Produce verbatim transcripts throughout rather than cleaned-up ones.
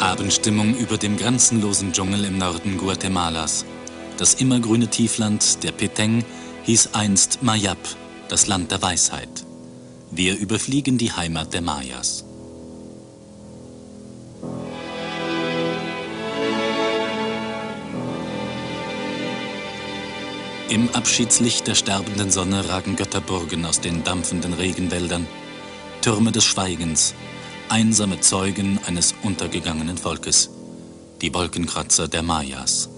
Abendstimmung über dem grenzenlosen Dschungel im Norden Guatemalas. Das immergrüne Tiefland der Petén hieß einst Mayab, das Land der Weisheit. Wir überfliegen die Heimat der Mayas. Im Abschiedslicht der sterbenden Sonne ragen Götterburgen aus den dampfenden Regenwäldern, Türme des Schweigens, einsame Zeugen eines untergegangenen Volkes, die Wolkenkratzer der Mayas.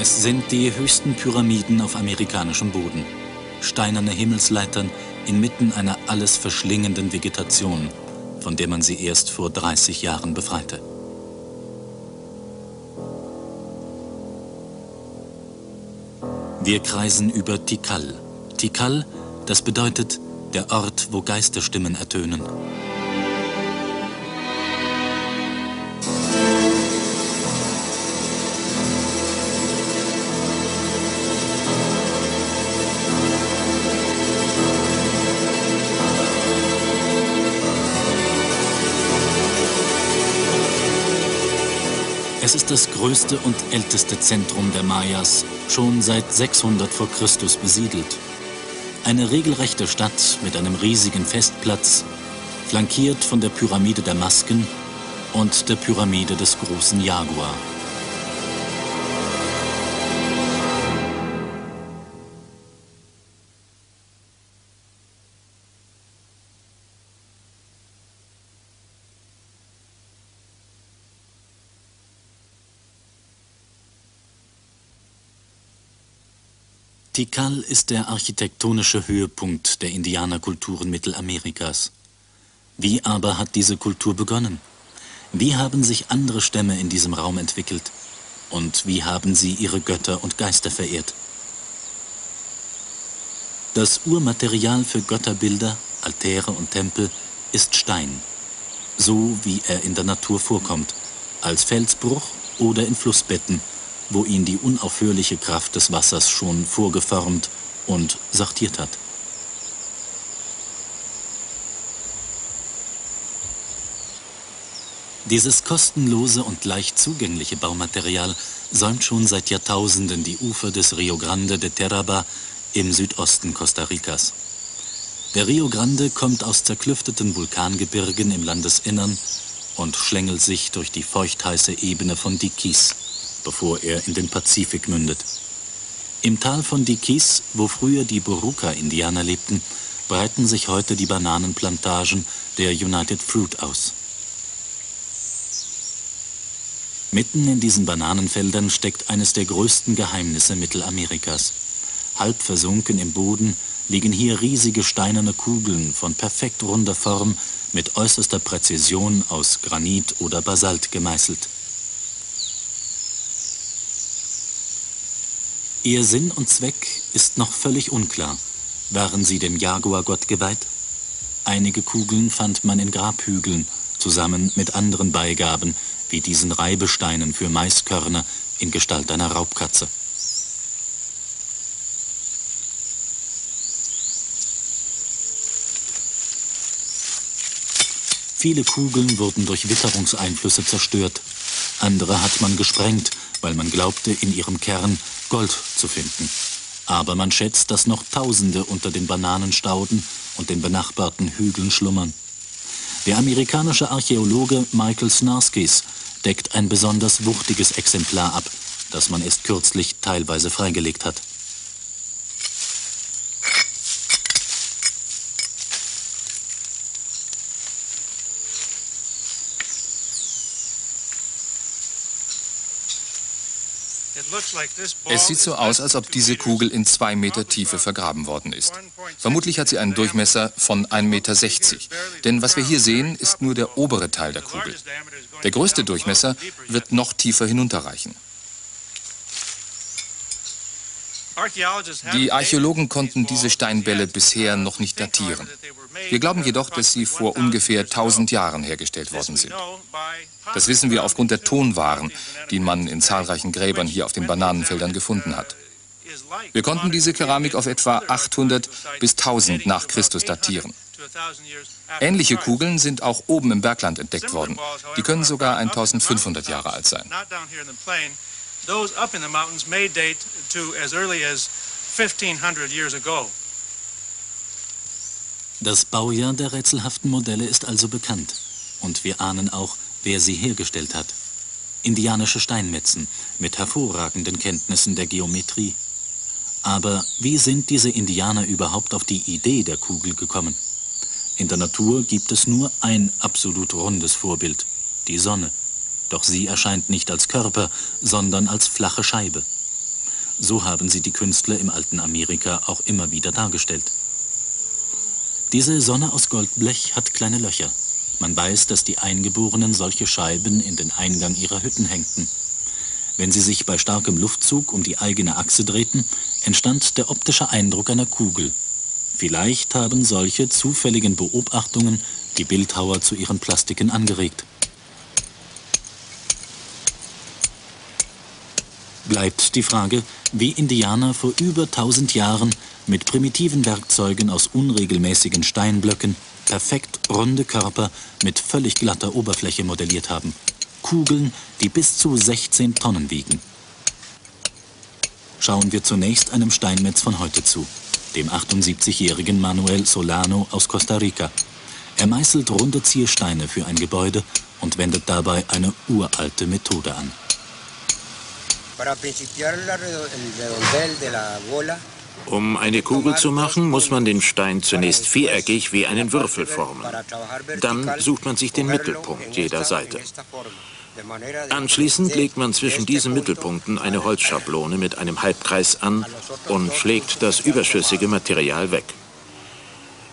Es sind die höchsten Pyramiden auf amerikanischem Boden, steinerne Himmelsleitern inmitten einer alles verschlingenden Vegetation, von der man sie erst vor dreißig Jahren befreite. Wir kreisen über Tikal. Tikal, das bedeutet der Ort, wo Geisterstimmen ertönen. Es ist das größte und älteste Zentrum der Mayas, schon seit sechshundert vor Christus besiedelt. Eine regelrechte Stadt mit einem riesigen Festplatz, flankiert von der Pyramide der Masken und der Pyramide des großen Jaguar. Tikal ist der architektonische Höhepunkt der Indianerkulturen Mittelamerikas. Wie aber hat diese Kultur begonnen? Wie haben sich andere Stämme in diesem Raum entwickelt? Und wie haben sie ihre Götter und Geister verehrt? Das Urmaterial für Götterbilder, Altäre und Tempel ist Stein, so wie er in der Natur vorkommt, als Felsbruch oder in Flussbetten, wo ihn die unaufhörliche Kraft des Wassers schon vorgeformt und sortiert hat. Dieses kostenlose und leicht zugängliche Baumaterial säumt schon seit Jahrtausenden die Ufer des Rio Grande de Terraba im Südosten Costa Ricas. Der Rio Grande kommt aus zerklüfteten Vulkangebirgen im Landesinnern und schlängelt sich durch die feuchtheiße Ebene von Diquis, bevor er in den Pazifik mündet. Im Tal von Diquis, wo früher die Boruca-Indianer lebten, breiten sich heute die Bananenplantagen der United Fruit aus. Mitten in diesen Bananenfeldern steckt eines der größten Geheimnisse Mittelamerikas. Halb versunken im Boden liegen hier riesige steinerne Kugeln von perfekt runder Form mit äußerster Präzision aus Granit oder Basalt gemeißelt. Ihr Sinn und Zweck ist noch völlig unklar. Waren sie dem Jaguargott geweiht? Einige Kugeln fand man in Grabhügeln, zusammen mit anderen Beigaben, wie diesen Reibesteinen für Maiskörner in Gestalt einer Raubkatze. Viele Kugeln wurden durch Witterungseinflüsse zerstört. Andere hat man gesprengt, weil man glaubte, in ihrem Kern Gold zu finden. Aber man schätzt, dass noch Tausende unter den Bananenstauden und den benachbarten Hügeln schlummern. Der amerikanische Archäologe Michael Snarskis deckt ein besonders wuchtiges Exemplar ab, das man erst kürzlich teilweise freigelegt hat. Es sieht so aus, als ob diese Kugel in zwei Meter Tiefe vergraben worden ist. Vermutlich hat sie einen Durchmesser von ein Meter sechzig, denn was wir hier sehen, ist nur der obere Teil der Kugel. Der größte Durchmesser wird noch tiefer hinunterreichen. Die Archäologen konnten diese Steinbälle bisher noch nicht datieren. Wir glauben jedoch, dass sie vor ungefähr tausend Jahren hergestellt worden sind. Das wissen wir aufgrund der Tonwaren, die man in zahlreichen Gräbern hier auf den Bananenfeldern gefunden hat. Wir konnten diese Keramik auf etwa achthundert bis tausend nach Christus datieren. Ähnliche Kugeln sind auch oben im Bergland entdeckt worden. Die können sogar eintausendfünfhundert Jahre alt sein. Das Baujahr der rätselhaften Modelle ist also bekannt. Und wir ahnen auch, wer sie hergestellt hat. Indianische Steinmetzen mit hervorragenden Kenntnissen der Geometrie. Aber wie sind diese Indianer überhaupt auf die Idee der Kugel gekommen? In der Natur gibt es nur ein absolut rundes Vorbild, die Sonne. Doch sie erscheint nicht als Körper, sondern als flache Scheibe. So haben sie die Künstler im alten Amerika auch immer wieder dargestellt. Diese Sonne aus Goldblech hat kleine Löcher. Man weiß, dass die Eingeborenen solche Scheiben in den Eingang ihrer Hütten hängten. Wenn sie sich bei starkem Luftzug um die eigene Achse drehten, entstand der optische Eindruck einer Kugel. Vielleicht haben solche zufälligen Beobachtungen die Bildhauer zu ihren Plastiken angeregt. Bleibt die Frage, wie Indianer vor über tausend Jahren mit primitiven Werkzeugen aus unregelmäßigen Steinblöcken perfekt runde Körper mit völlig glatter Oberfläche modelliert haben. Kugeln, die bis zu sechzehn Tonnen wiegen. Schauen wir zunächst einem Steinmetz von heute zu, dem achtundsiebzigjährigen Manuel Solano aus Costa Rica. Er meißelt runde Ziersteine für ein Gebäude und wendet dabei eine uralte Methode an. Um eine Kugel zu machen, muss man den Stein zunächst viereckig wie einen Würfel formen. Dann sucht man sich den Mittelpunkt jeder Seite. Anschließend legt man zwischen diesen Mittelpunkten eine Holzschablone mit einem Halbkreis an und schlägt das überschüssige Material weg.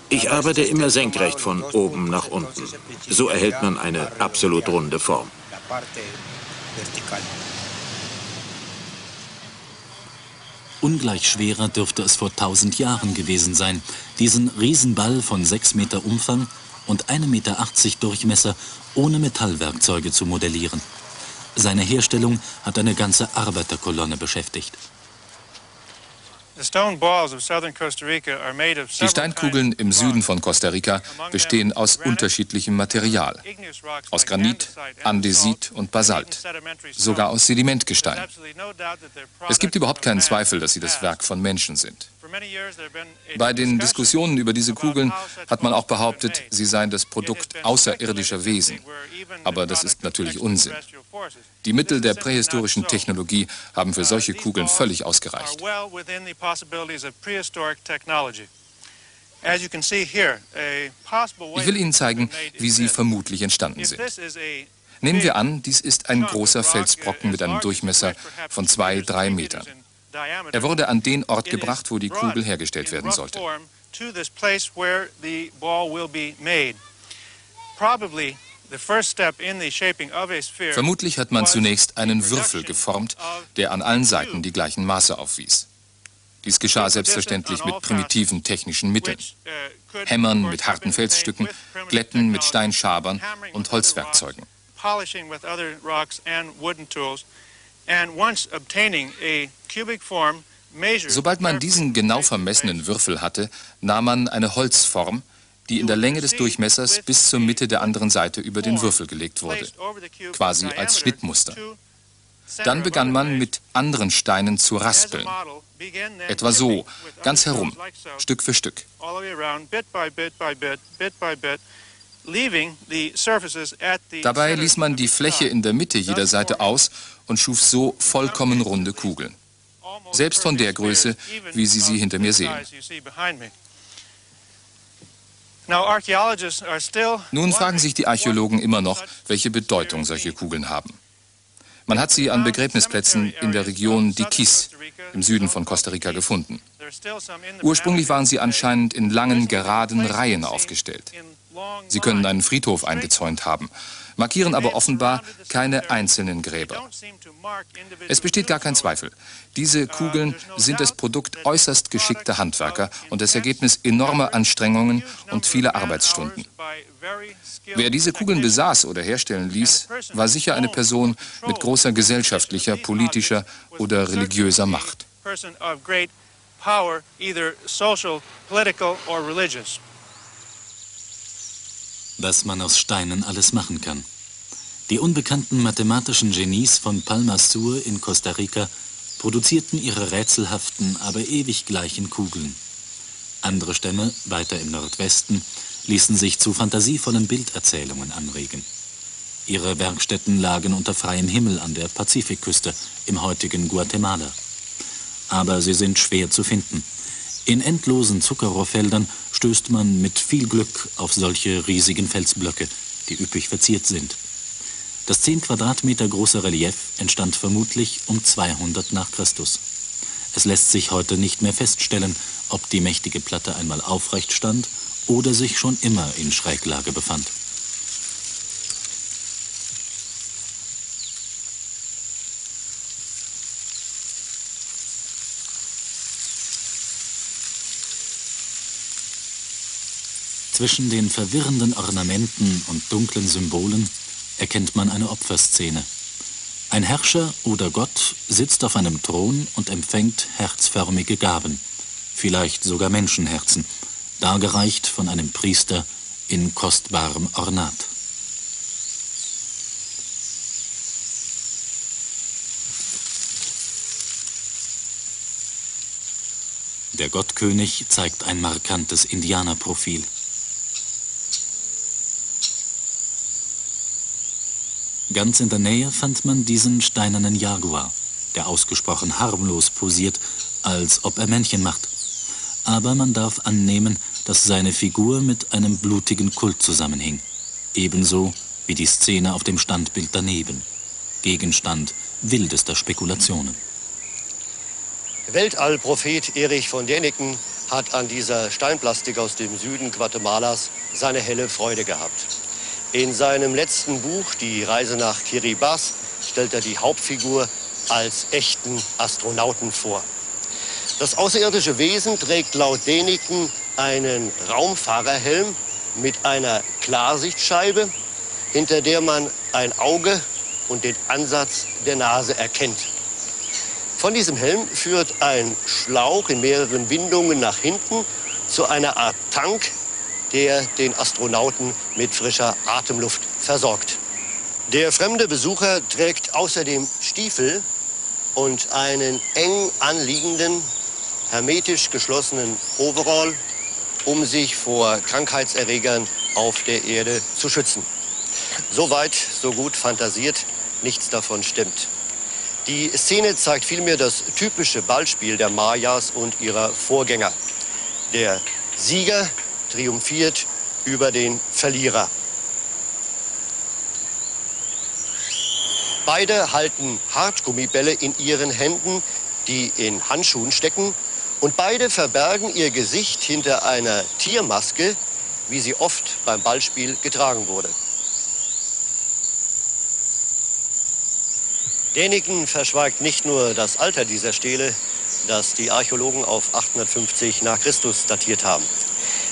Ich arbeite immer senkrecht von oben nach unten. So erhält man eine absolut runde Form. Ungleich schwerer dürfte es vor tausend Jahren gewesen sein, diesen Riesenball von sechs Meter Umfang und ein Meter achtzig Durchmesser ohne Metallwerkzeuge zu modellieren. Seine Herstellung hat eine ganze Arbeiterkolonne beschäftigt. Die Steinkugeln im Süden von Costa Rica bestehen aus unterschiedlichem Material. Aus Granit, Andesit und Basalt. Sogar aus Sedimentgestein. Es gibt überhaupt keinen Zweifel, dass sie das Werk von Menschen sind. Bei den Diskussionen über diese Kugeln hat man auch behauptet, sie seien das Produkt außerirdischer Wesen. Aber das ist natürlich Unsinn. Die Mittel der prähistorischen Technologie haben für solche Kugeln völlig ausgereicht. Ich will Ihnen zeigen, wie sie vermutlich entstanden sind. Nehmen wir an, dies ist ein großer Felsbrocken mit einem Durchmesser von zwei, drei Metern. Er wurde an den Ort gebracht, wo die Kugel hergestellt werden sollte. Vermutlich hat man zunächst einen Würfel geformt, der an allen Seiten die gleichen Maße aufwies. Dies geschah selbstverständlich mit primitiven technischen Mitteln. Hämmern mit harten Felsstücken, Glätten mit Steinschabern und Holzwerkzeugen. Sobald man diesen genau vermessenen Würfel hatte, nahm man eine Holzform, die in der Länge des Durchmessers bis zur Mitte der anderen Seite über den Würfel gelegt wurde, quasi als Schnittmuster. Dann begann man mit anderen Steinen zu raspeln, etwa so, ganz herum, Stück für Stück. Dabei ließ man die Fläche in der Mitte jeder Seite aus und schuf so vollkommen runde Kugeln. Selbst von der Größe, wie Sie sie hinter mir sehen. Nun fragen sich die Archäologen immer noch, welche Bedeutung solche Kugeln haben. Man hat sie an Begräbnisplätzen in der Region Diquis im Süden von Costa Rica gefunden. Ursprünglich waren sie anscheinend in langen, geraden Reihen aufgestellt. Sie können einen Friedhof eingezäunt haben. markieren aber offenbar keine einzelnen Gräber. Es besteht gar kein Zweifel. Diese Kugeln sind das Produkt äußerst geschickter Handwerker und das Ergebnis enormer Anstrengungen und vieler Arbeitsstunden. Wer diese Kugeln besaß oder herstellen ließ, war sicher eine Person mit großer gesellschaftlicher, politischer oder religiöser Macht. Dass man aus Steinen alles machen kann. Die unbekannten mathematischen Genies von Palma Sur in Costa Rica produzierten ihre rätselhaften, aber ewig gleichen Kugeln. Andere Stämme, weiter im Nordwesten, ließen sich zu fantasievollen Bilderzählungen anregen. Ihre Werkstätten lagen unter freiem Himmel an der Pazifikküste, im heutigen Guatemala. Aber sie sind schwer zu finden. In endlosen Zuckerrohrfeldern stößt man mit viel Glück auf solche riesigen Felsblöcke, die üppig verziert sind. Das zehn Quadratmeter große Relief entstand vermutlich um zweihundert nach Christus. Es lässt sich heute nicht mehr feststellen, ob die mächtige Platte einmal aufrecht stand oder sich schon immer in Schräglage befand. Zwischen den verwirrenden Ornamenten und dunklen Symbolen erkennt man eine Opferszene. Ein Herrscher oder Gott sitzt auf einem Thron und empfängt herzförmige Gaben, vielleicht sogar Menschenherzen, dargereicht von einem Priester in kostbarem Ornat. Der Gottkönig zeigt ein markantes Indianerprofil. Ganz in der Nähe fand man diesen steinernen Jaguar, der ausgesprochen harmlos posiert, als ob er Männchen macht. Aber man darf annehmen, dass seine Figur mit einem blutigen Kult zusammenhing. Ebenso wie die Szene auf dem Standbild daneben. Gegenstand wildester Spekulationen. Weltallprophet Erich von Däniken hat an dieser Steinplastik aus dem Süden Guatemalas seine helle Freude gehabt. In seinem letzten Buch, Die Reise nach Kiribati, stellt er die Hauptfigur als echten Astronauten vor. Das außerirdische Wesen trägt laut Däniken einen Raumfahrerhelm mit einer Klarsichtscheibe, hinter der man ein Auge und den Ansatz der Nase erkennt. Von diesem Helm führt ein Schlauch in mehreren Windungen nach hinten zu einer Art Tank, der den Astronauten mit frischer Atemluft versorgt. Der fremde Besucher trägt außerdem Stiefel und einen eng anliegenden, hermetisch geschlossenen Overall, um sich vor Krankheitserregern auf der Erde zu schützen. So weit, so gut fantasiert, nichts davon stimmt. Die Szene zeigt vielmehr das typische Ballspiel der Mayas und ihrer Vorgänger. Der Sieger triumphiert über den Verlierer. Beide halten Hartgummibälle in ihren Händen, die in Handschuhen stecken, und beide verbergen ihr Gesicht hinter einer Tiermaske, wie sie oft beim Ballspiel getragen wurde. Däniken verschweigt nicht nur das Alter dieser Stele, das die Archäologen auf achthundertfünfzig nach Christus datiert haben.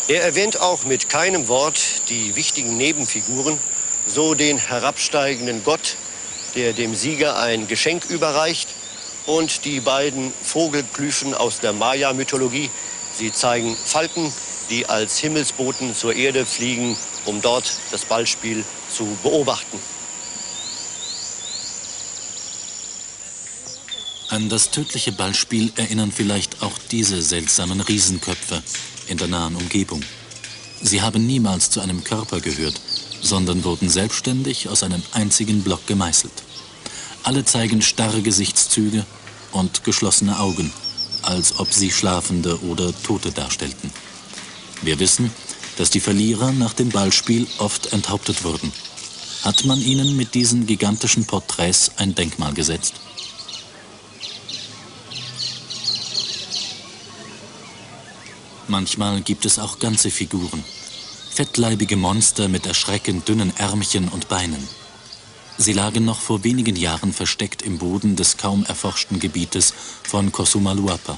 Er erwähnt auch mit keinem Wort die wichtigen Nebenfiguren, so den herabsteigenden Gott, der dem Sieger ein Geschenk überreicht, und die beiden Vogelklyphen aus der Maya-Mythologie. Sie zeigen Falken, die als Himmelsboten zur Erde fliegen, um dort das Ballspiel zu beobachten. An das tödliche Ballspiel erinnern vielleicht auch diese seltsamen Riesenköpfe in der nahen Umgebung. Sie haben niemals zu einem Körper gehört, sondern wurden selbstständig aus einem einzigen Block gemeißelt. Alle zeigen starre Gesichtszüge und geschlossene Augen, als ob sie Schlafende oder Tote darstellten. Wir wissen, dass die Verlierer nach dem Ballspiel oft enthauptet wurden. Hat man ihnen mit diesen gigantischen Porträts ein Denkmal gesetzt? Manchmal gibt es auch ganze Figuren. fettleibige Monster mit erschreckend dünnen Ärmchen und Beinen. Sie lagen noch vor wenigen Jahren versteckt im Boden des kaum erforschten Gebietes von Cosumalhuapa.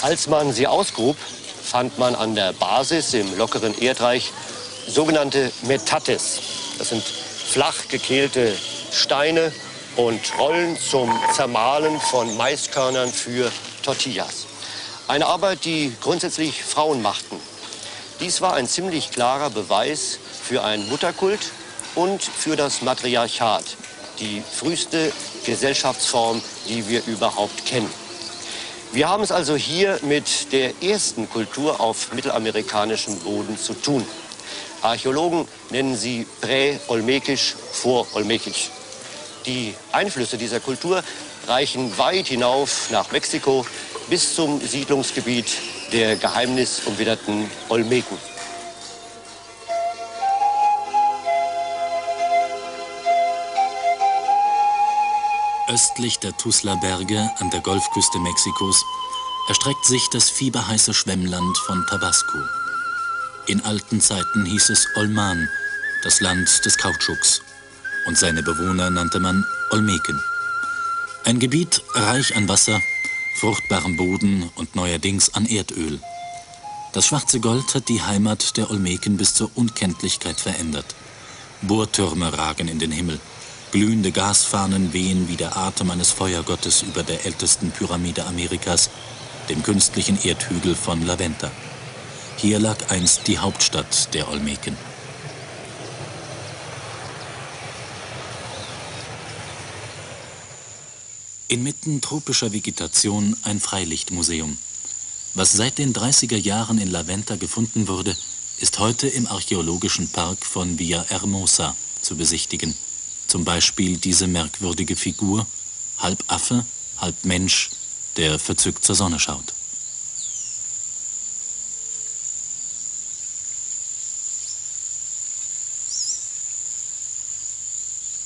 Als man sie ausgrub, fand man an der Basis im lockeren Erdreich sogenannte Metates. Das sind flach gekehlte Steine und Rollen zum Zermahlen von Maiskörnern für Tortillas. Eine Arbeit, die grundsätzlich Frauen machten. Dies war ein ziemlich klarer Beweis für einen Mutterkult und für das Matriarchat, die früheste Gesellschaftsform, die wir überhaupt kennen. Wir haben es also hier mit der ersten Kultur auf mittelamerikanischem Boden zu tun. Archäologen nennen sie prä-olmekisch, vor-olmekisch. Die Einflüsse dieser Kultur reichen weit hinauf nach Mexiko bis zum Siedlungsgebiet der geheimnisumwitterten Olmeken. Östlich der Tuxtla-Berge an der Golfküste Mexikos erstreckt sich das fieberheiße Schwemmland von Tabasco. In alten Zeiten hieß es Olman, das Land des Kautschuks, und seine Bewohner nannte man Olmeken. Ein Gebiet reich an Wasser, fruchtbarem Boden und neuerdings an Erdöl. Das schwarze Gold hat die Heimat der Olmeken bis zur Unkenntlichkeit verändert. Bohrtürme ragen in den Himmel, glühende Gasfahnen wehen wie der Atem eines Feuergottes über der ältesten Pyramide Amerikas, dem künstlichen Erdhügel von La Venta. Hier lag einst die Hauptstadt der Olmeken. Inmitten tropischer Vegetation ein Freilichtmuseum. Was seit den dreißiger Jahren in La Venta gefunden wurde, ist heute im archäologischen Park von Villa Hermosa zu besichtigen. Zum Beispiel diese merkwürdige Figur, halb Affe, halb Mensch, der verzückt zur Sonne schaut.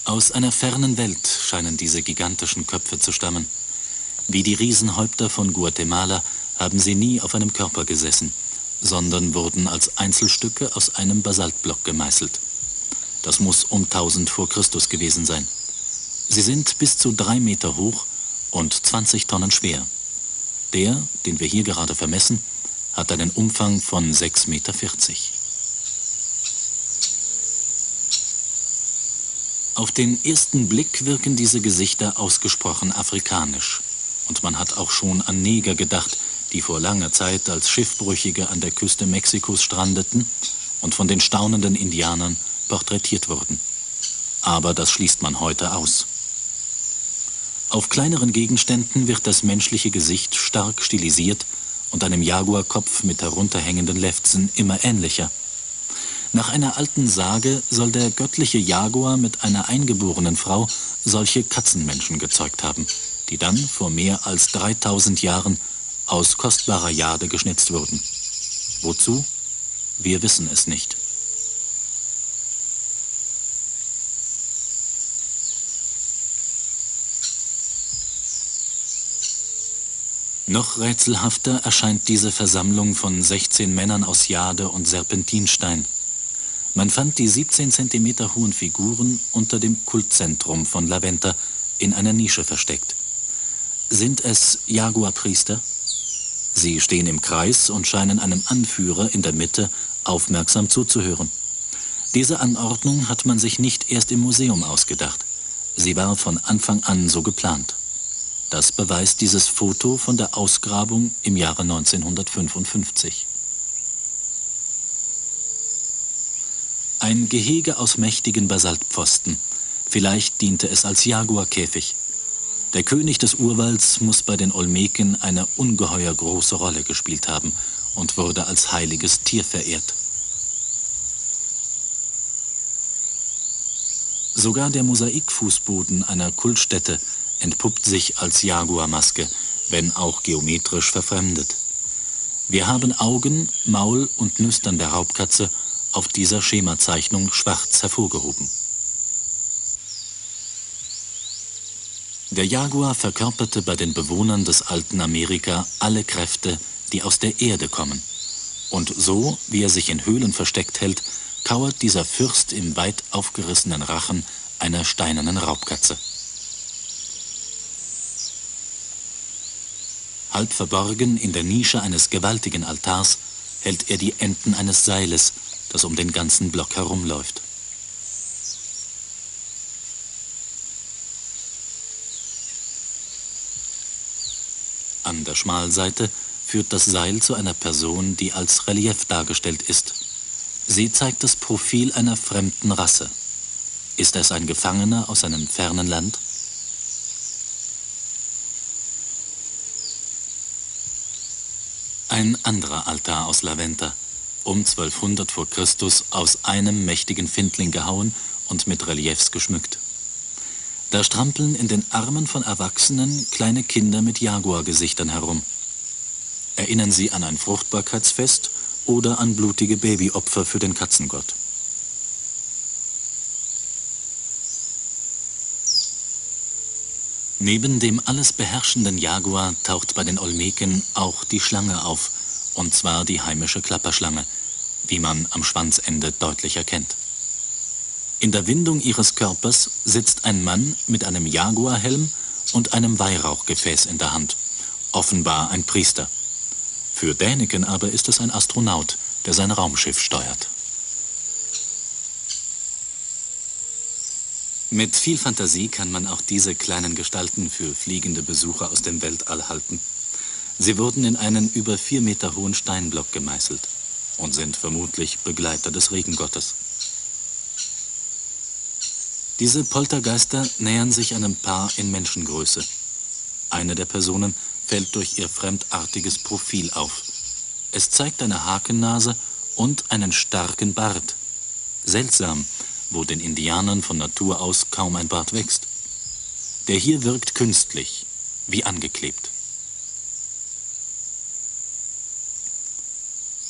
Aus einer fernen Welt scheinen diese gigantischen Köpfe zu stammen. Wie die Riesenhäupter von Guatemala haben sie nie auf einem Körper gesessen, sondern wurden als Einzelstücke aus einem Basaltblock gemeißelt. Das muss um tausend vor Christus gewesen sein. Sie sind bis zu drei Meter hoch und zwanzig Tonnen schwer. Der, den wir hier gerade vermessen, hat einen Umfang von sechs Komma vierzig Meter. Auf den ersten Blick wirken diese Gesichter ausgesprochen afrikanisch. Und man hat auch schon an Neger gedacht, die vor langer Zeit als Schiffbrüchige an der Küste Mexikos strandeten und von den staunenden Indianern porträtiert wurden. Aber das schließt man heute aus. Auf kleineren Gegenständen wird das menschliche Gesicht stark stilisiert und einem Jaguarkopf mit herunterhängenden Lefzen immer ähnlicher. Nach einer alten Sage soll der göttliche Jaguar mit einer eingeborenen Frau solche Katzenmenschen gezeugt haben, die dann vor mehr als dreitausend Jahren aus kostbarer Jade geschnitzt wurden. Wozu? Wir wissen es nicht. Noch rätselhafter erscheint diese Versammlung von sechzehn Männern aus Jade und Serpentinstein. Man fand die siebzehn Zentimeter hohen Figuren unter dem Kultzentrum von La Venta in einer Nische versteckt. Sind es Jaguarpriester? Sie stehen im Kreis und scheinen einem Anführer in der Mitte aufmerksam zuzuhören. Diese Anordnung hat man sich nicht erst im Museum ausgedacht. Sie war von Anfang an so geplant. Das beweist dieses Foto von der Ausgrabung im Jahre neunzehnhundertfünfundfünfzig. Ein Gehege aus mächtigen Basaltpfosten. Vielleicht diente es als Jaguarkäfig. Der König des Urwalds muss bei den Olmeken eine ungeheuer große Rolle gespielt haben und wurde als heiliges Tier verehrt. Sogar der Mosaikfußboden einer Kultstätte entpuppt sich als Jaguarmaske, wenn auch geometrisch verfremdet. Wir haben Augen, Maul und Nüstern der Raubkatze auf dieser Schemazeichnung schwarz hervorgehoben. Der Jaguar verkörperte bei den Bewohnern des alten Amerika alle Kräfte, die aus der Erde kommen. Und so, wie er sich in Höhlen versteckt hält, kauert dieser Fürst im weit aufgerissenen Rachen einer steinernen Raubkatze. Halb verborgen in der Nische eines gewaltigen Altars hält er die Enden eines Seiles, das um den ganzen Block herumläuft. An der Schmalseite führt das Seil zu einer Person, die als Relief dargestellt ist. Sie zeigt das Profil einer fremden Rasse. Ist es ein Gefangener aus einem fernen Land? Ein anderer Altar aus La Venta, um zwölfhundert vor Christus aus einem mächtigen Findling gehauen und mit Reliefs geschmückt. Da strampeln in den Armen von Erwachsenen kleine Kinder mit Jaguargesichtern herum. Erinnern sie an ein Fruchtbarkeitsfest oder an blutige Babyopfer für den Katzengott. Neben dem alles beherrschenden Jaguar taucht bei den Olmeken auch die Schlange auf, und zwar die heimische Klapperschlange, wie man am Schwanzende deutlich erkennt. In der Windung ihres Körpers sitzt ein Mann mit einem Jaguarhelm und einem Weihrauchgefäß in der Hand. Offenbar ein Priester. Für Däniken aber ist es ein Astronaut, der sein Raumschiff steuert. Mit viel Fantasie kann man auch diese kleinen Gestalten für fliegende Besucher aus dem Weltall halten. Sie wurden in einen über vier Meter hohen Steinblock gemeißelt und sind vermutlich Begleiter des Regengottes. Diese Poltergeister nähern sich einem Paar in Menschengröße. Eine der Personen fällt durch ihr fremdartiges Profil auf. Es zeigt eine Hakennase und einen starken Bart. Seltsam, wo den Indianern von Natur aus kaum ein Bart wächst. Der hier wirkt künstlich, wie angeklebt.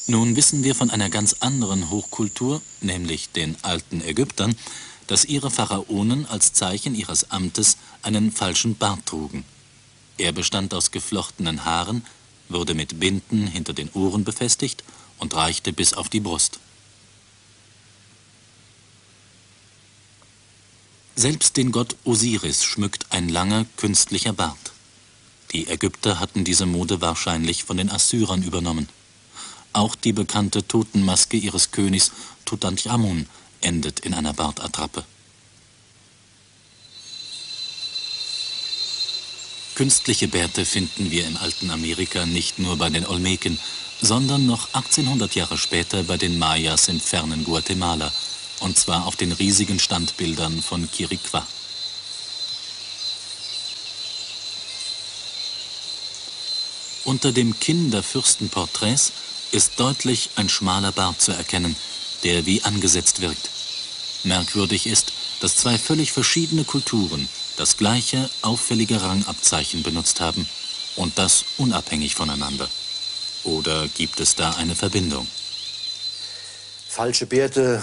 Nun wissen wir von einer ganz anderen Hochkultur, nämlich den alten Ägyptern, dass ihre Pharaonen als Zeichen ihres Amtes einen falschen Bart trugen. Er bestand aus geflochtenen Haaren, wurde mit Binden hinter den Ohren befestigt und reichte bis auf die Brust. Selbst den Gott Osiris schmückt ein langer, künstlicher Bart. Die Ägypter hatten diese Mode wahrscheinlich von den Assyrern übernommen. Auch die bekannte Totenmaske ihres Königs Tutanchamun endet in einer Bartattrappe. Künstliche Bärte finden wir im alten Amerika nicht nur bei den Olmeken, sondern noch achtzehnhundert Jahre später bei den Mayas im fernen Guatemala, und zwar auf den riesigen Standbildern von Quiriguá. Unter dem Kinn der Fürstenporträts ist deutlich ein schmaler Bart zu erkennen, der wie angesetzt wirkt. Merkwürdig ist, dass zwei völlig verschiedene Kulturen das gleiche auffällige Rangabzeichen benutzt haben, und das unabhängig voneinander. Oder gibt es da eine Verbindung? Falsche Bärte,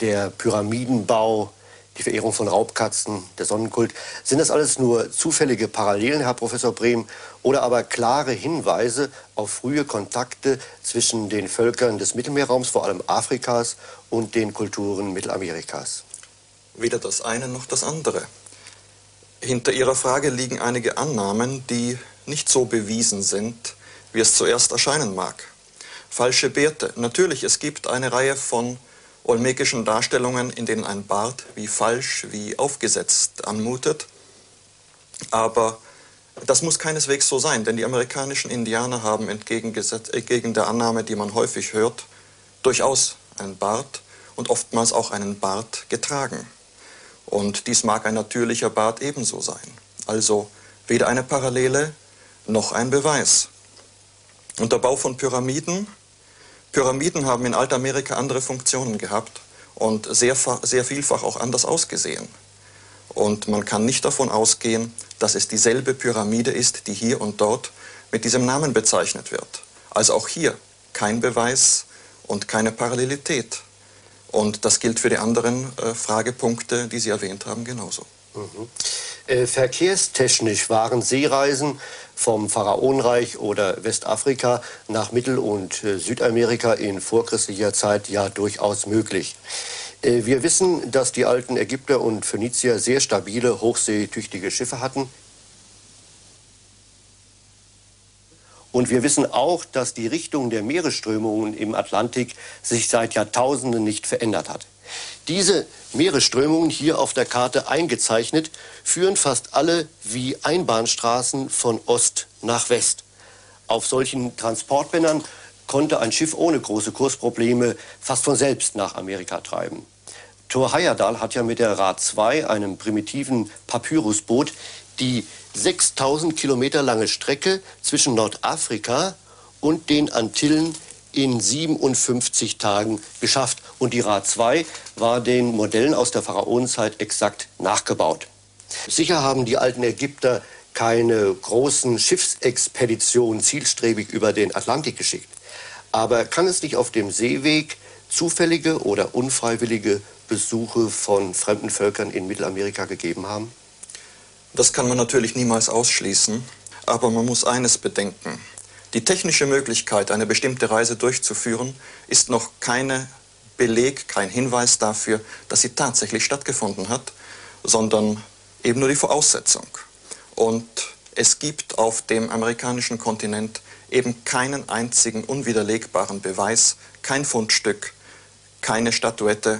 der Pyramidenbau, die Verehrung von Raubkatzen, der Sonnenkult. Sind das alles nur zufällige Parallelen, Herr Professor Brehm, oder aber klare Hinweise auf frühe Kontakte zwischen den Völkern des Mittelmeerraums, vor allem Afrikas, und den Kulturen Mittelamerikas? Weder das eine noch das andere. Hinter Ihrer Frage liegen einige Annahmen, die nicht so bewiesen sind, wie es zuerst erscheinen mag. Falsche Bärte. Natürlich, es gibt eine Reihe von olmekischen Darstellungen, in denen ein Bart wie falsch, wie aufgesetzt anmutet. Aber das muss keineswegs so sein, denn die amerikanischen Indianer haben entgegen der Annahme, die man häufig hört, durchaus einen Bart und oftmals auch einen Bart getragen. Und dies mag ein natürlicher Bart ebenso sein. Also weder eine Parallele noch ein Beweis. Und der Bau von Pyramiden. Pyramiden haben in Altamerika andere Funktionen gehabt und sehr, sehr vielfach auch anders ausgesehen. Und man kann nicht davon ausgehen, dass es dieselbe Pyramide ist, die hier und dort mit diesem Namen bezeichnet wird. Also auch hier kein Beweis und keine Parallelität. Und das gilt für die anderen äh, Fragepunkte, die Sie erwähnt haben, genauso. Mhm. Äh, verkehrstechnisch waren Seereisen vom Pharaonenreich oder Westafrika nach Mittel- und äh, Südamerika in vorchristlicher Zeit ja durchaus möglich. Äh, wir wissen, dass die alten Ägypter und Phönizier sehr stabile, hochseetüchtige Schiffe hatten. Und wir wissen auch, dass die Richtung der Meeresströmungen im Atlantik sich seit Jahrtausenden nicht verändert hat. Diese Meeresströmungen, hier auf der Karte eingezeichnet, führen fast alle wie Einbahnstraßen von Ost nach West. Auf solchen Transportbändern konnte ein Schiff ohne große Kursprobleme fast von selbst nach Amerika treiben. Thor Heyerdahl hat ja mit der Ra zwei, einem primitiven Papyrusboot, die sechstausend Kilometer lange Strecke zwischen Nordafrika und den Antillen in siebenundfünfzig Tagen geschafft. Und die Ra zwei war den Modellen aus der Pharaonenzeit exakt nachgebaut. Sicher haben die alten Ägypter keine großen Schiffsexpeditionen zielstrebig über den Atlantik geschickt. Aber kann es nicht auf dem Seeweg zufällige oder unfreiwillige Besuche von fremden Völkern in Mittelamerika gegeben haben? Das kann man natürlich niemals ausschließen, aber man muss eines bedenken. Die technische Möglichkeit, eine bestimmte Reise durchzuführen, ist noch kein Beleg, kein Hinweis dafür, dass sie tatsächlich stattgefunden hat, sondern eben nur die Voraussetzung. Und es gibt auf dem amerikanischen Kontinent eben keinen einzigen unwiderlegbaren Beweis, kein Fundstück, keine Statuette,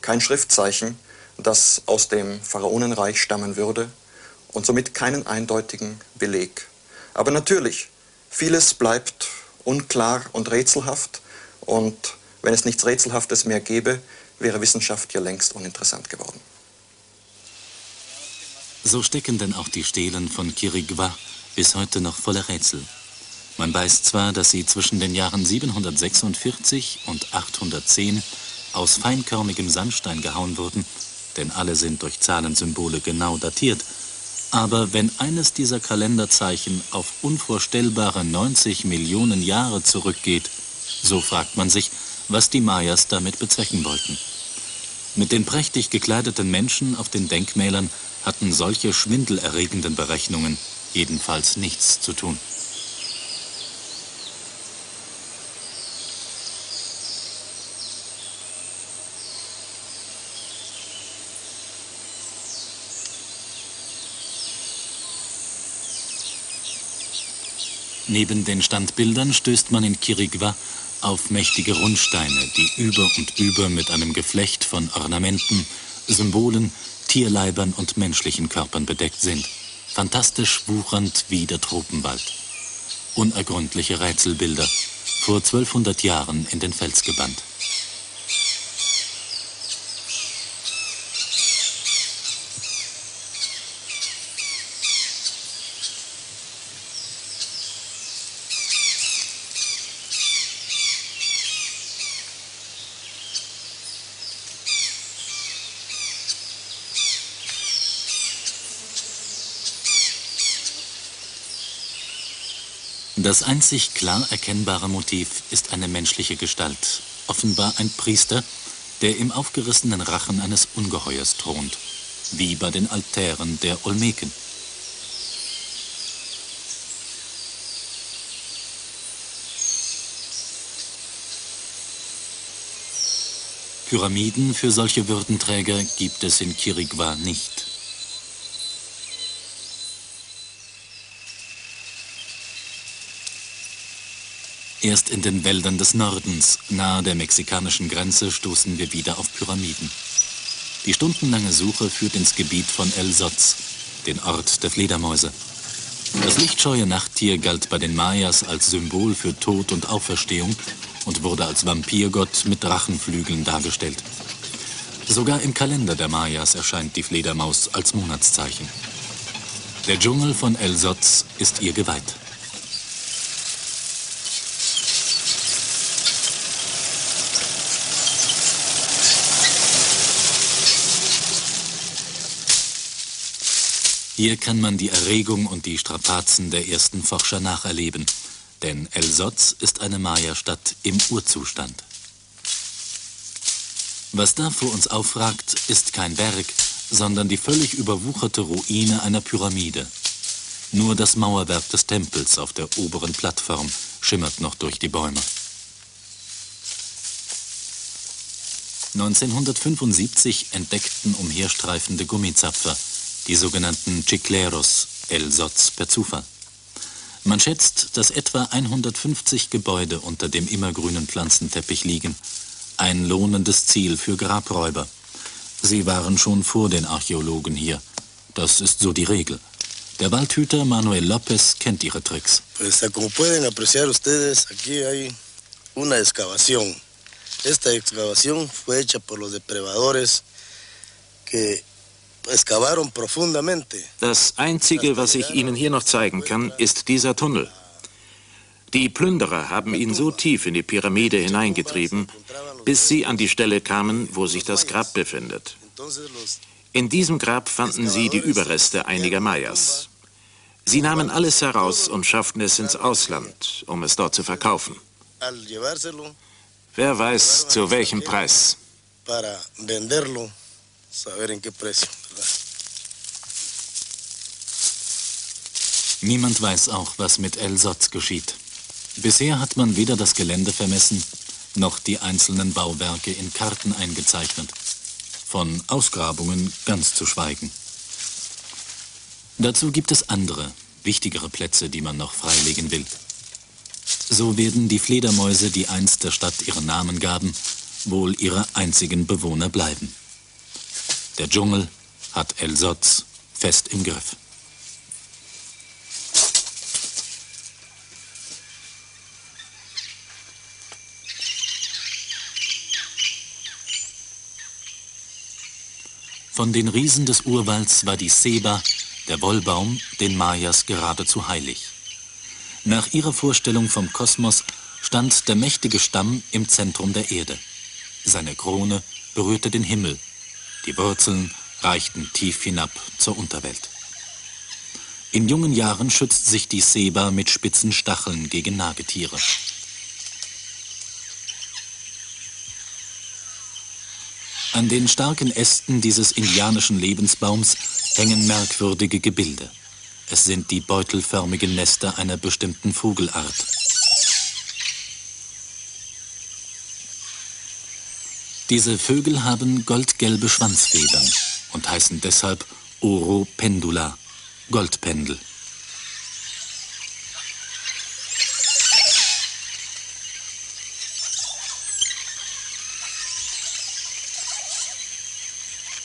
kein Schriftzeichen, das aus dem Pharaonenreich stammen würde, und somit keinen eindeutigen Beleg. Aber natürlich, vieles bleibt unklar und rätselhaft. Und wenn es nichts Rätselhaftes mehr gäbe, wäre Wissenschaft ja längst uninteressant geworden. So stecken denn auch die Stelen von Quiriguá bis heute noch voller Rätsel. Man weiß zwar, dass sie zwischen den Jahren siebenhundertsechsundvierzig und achthundertzehn aus feinkörnigem Sandstein gehauen wurden, denn alle sind durch Zahlensymbole genau datiert. Aber wenn eines dieser Kalenderzeichen auf unvorstellbare neunzig Millionen Jahre zurückgeht, so fragt man sich, was die Mayas damit bezwecken wollten. Mit den prächtig gekleideten Menschen auf den Denkmälern hatten solche schwindelerregenden Berechnungen jedenfalls nichts zu tun. Neben den Standbildern stößt man in Quiriguá auf mächtige Rundsteine, die über und über mit einem Geflecht von Ornamenten, Symbolen, Tierleibern und menschlichen Körpern bedeckt sind. Fantastisch wuchernd wie der Tropenwald. Unergründliche Rätselbilder, vor zwölfhundert Jahren in den Fels gebannt. Das einzig klar erkennbare Motiv ist eine menschliche Gestalt, offenbar ein Priester, der im aufgerissenen Rachen eines Ungeheuers thront, wie bei den Altären der Olmeken. Pyramiden für solche Würdenträger gibt es in Quiriguá nicht. Erst in den Wäldern des Nordens, nahe der mexikanischen Grenze, stoßen wir wieder auf Pyramiden. Die stundenlange Suche führt ins Gebiet von El Zotz, den Ort der Fledermäuse. Das lichtscheue Nachttier galt bei den Mayas als Symbol für Tod und Auferstehung und wurde als Vampirgott mit Drachenflügeln dargestellt. Sogar im Kalender der Mayas erscheint die Fledermaus als Monatszeichen. Der Dschungel von El Zotz ist ihr geweiht. Hier kann man die Erregung und die Strapazen der ersten Forscher nacherleben, denn El Zotz ist eine Maya-Stadt im Urzustand. Was da vor uns aufragt, ist kein Berg, sondern die völlig überwucherte Ruine einer Pyramide. Nur das Mauerwerk des Tempels auf der oberen Plattform schimmert noch durch die Bäume. neunzehnhundertfünfundsiebzig entdeckten umherstreifende Gummizapfer, die sogenannten Chicleros, El Zotz per Zufall. Man schätzt, dass etwa hundertfünfzig Gebäude unter dem immergrünen Pflanzenteppich liegen. Ein lohnendes Ziel für Grabräuber. Sie waren schon vor den Archäologen hier. Das ist so die Regel. Der Waldhüter Manuel López kennt ihre Tricks. Pues, como pueden apreciar ustedes, aquí hay una excavación. Esta excavación fue hecha por los depredadores que excavaron profundamente. Das Einzige, was ich Ihnen hier noch zeigen kann, ist dieser Tunnel. Die Plünderer haben ihn so tief in die Pyramide hineingetrieben, bis sie an die Stelle kamen, wo sich das Grab befindet. In diesem Grab fanden sie die Überreste einiger Mayas. Sie nahmen alles heraus und schafften es ins Ausland, um es dort zu verkaufen. Wer weiß, zu welchem Preis. Niemand weiß auch, was mit El Zotz geschieht. Bisher hat man weder das Gelände vermessen, noch die einzelnen Bauwerke in Karten eingezeichnet. Von Ausgrabungen ganz zu schweigen. Dazu gibt es andere, wichtigere Plätze, die man noch freilegen will. So werden die Fledermäuse, die einst der Stadt ihren Namen gaben, wohl ihre einzigen Bewohner bleiben. Der Dschungel hat El Zotz fest im Griff. Von den Riesen des Urwalds war die Ceiba, der Wollbaum, den Mayas geradezu heilig. Nach ihrer Vorstellung vom Kosmos stand der mächtige Stamm im Zentrum der Erde. Seine Krone berührte den Himmel. Die Wurzeln reichten tief hinab zur Unterwelt. In jungen Jahren schützt sich die Ceiba mit spitzen Stacheln gegen Nagetiere. An den starken Ästen dieses indianischen Lebensbaums hängen merkwürdige Gebilde. Es sind die beutelförmigen Nester einer bestimmten Vogelart. Diese Vögel haben goldgelbe Schwanzfedern und heißen deshalb Oropendula, Goldpendel.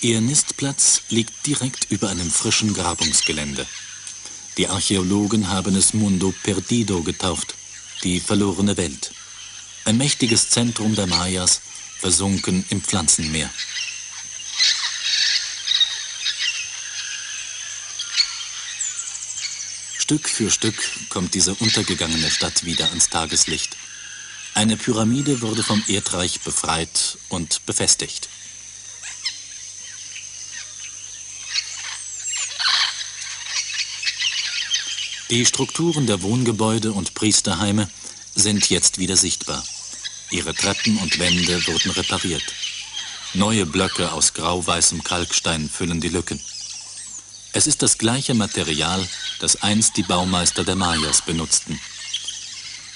Ihr Nistplatz liegt direkt über einem frischen Grabungsgelände. Die Archäologen haben es Mundo Perdido getauft, die verlorene Welt. Ein mächtiges Zentrum der Mayas, versunken im Pflanzenmeer. Stück für Stück kommt diese untergegangene Stadt wieder ans Tageslicht. Eine Pyramide wurde vom Erdreich befreit und befestigt. Die Strukturen der Wohngebäude und Priesterheime sind jetzt wieder sichtbar. Ihre Treppen und Wände wurden repariert. Neue Blöcke aus grau-weißem Kalkstein füllen die Lücken. Es ist das gleiche Material, das einst die Baumeister der Mayas benutzten.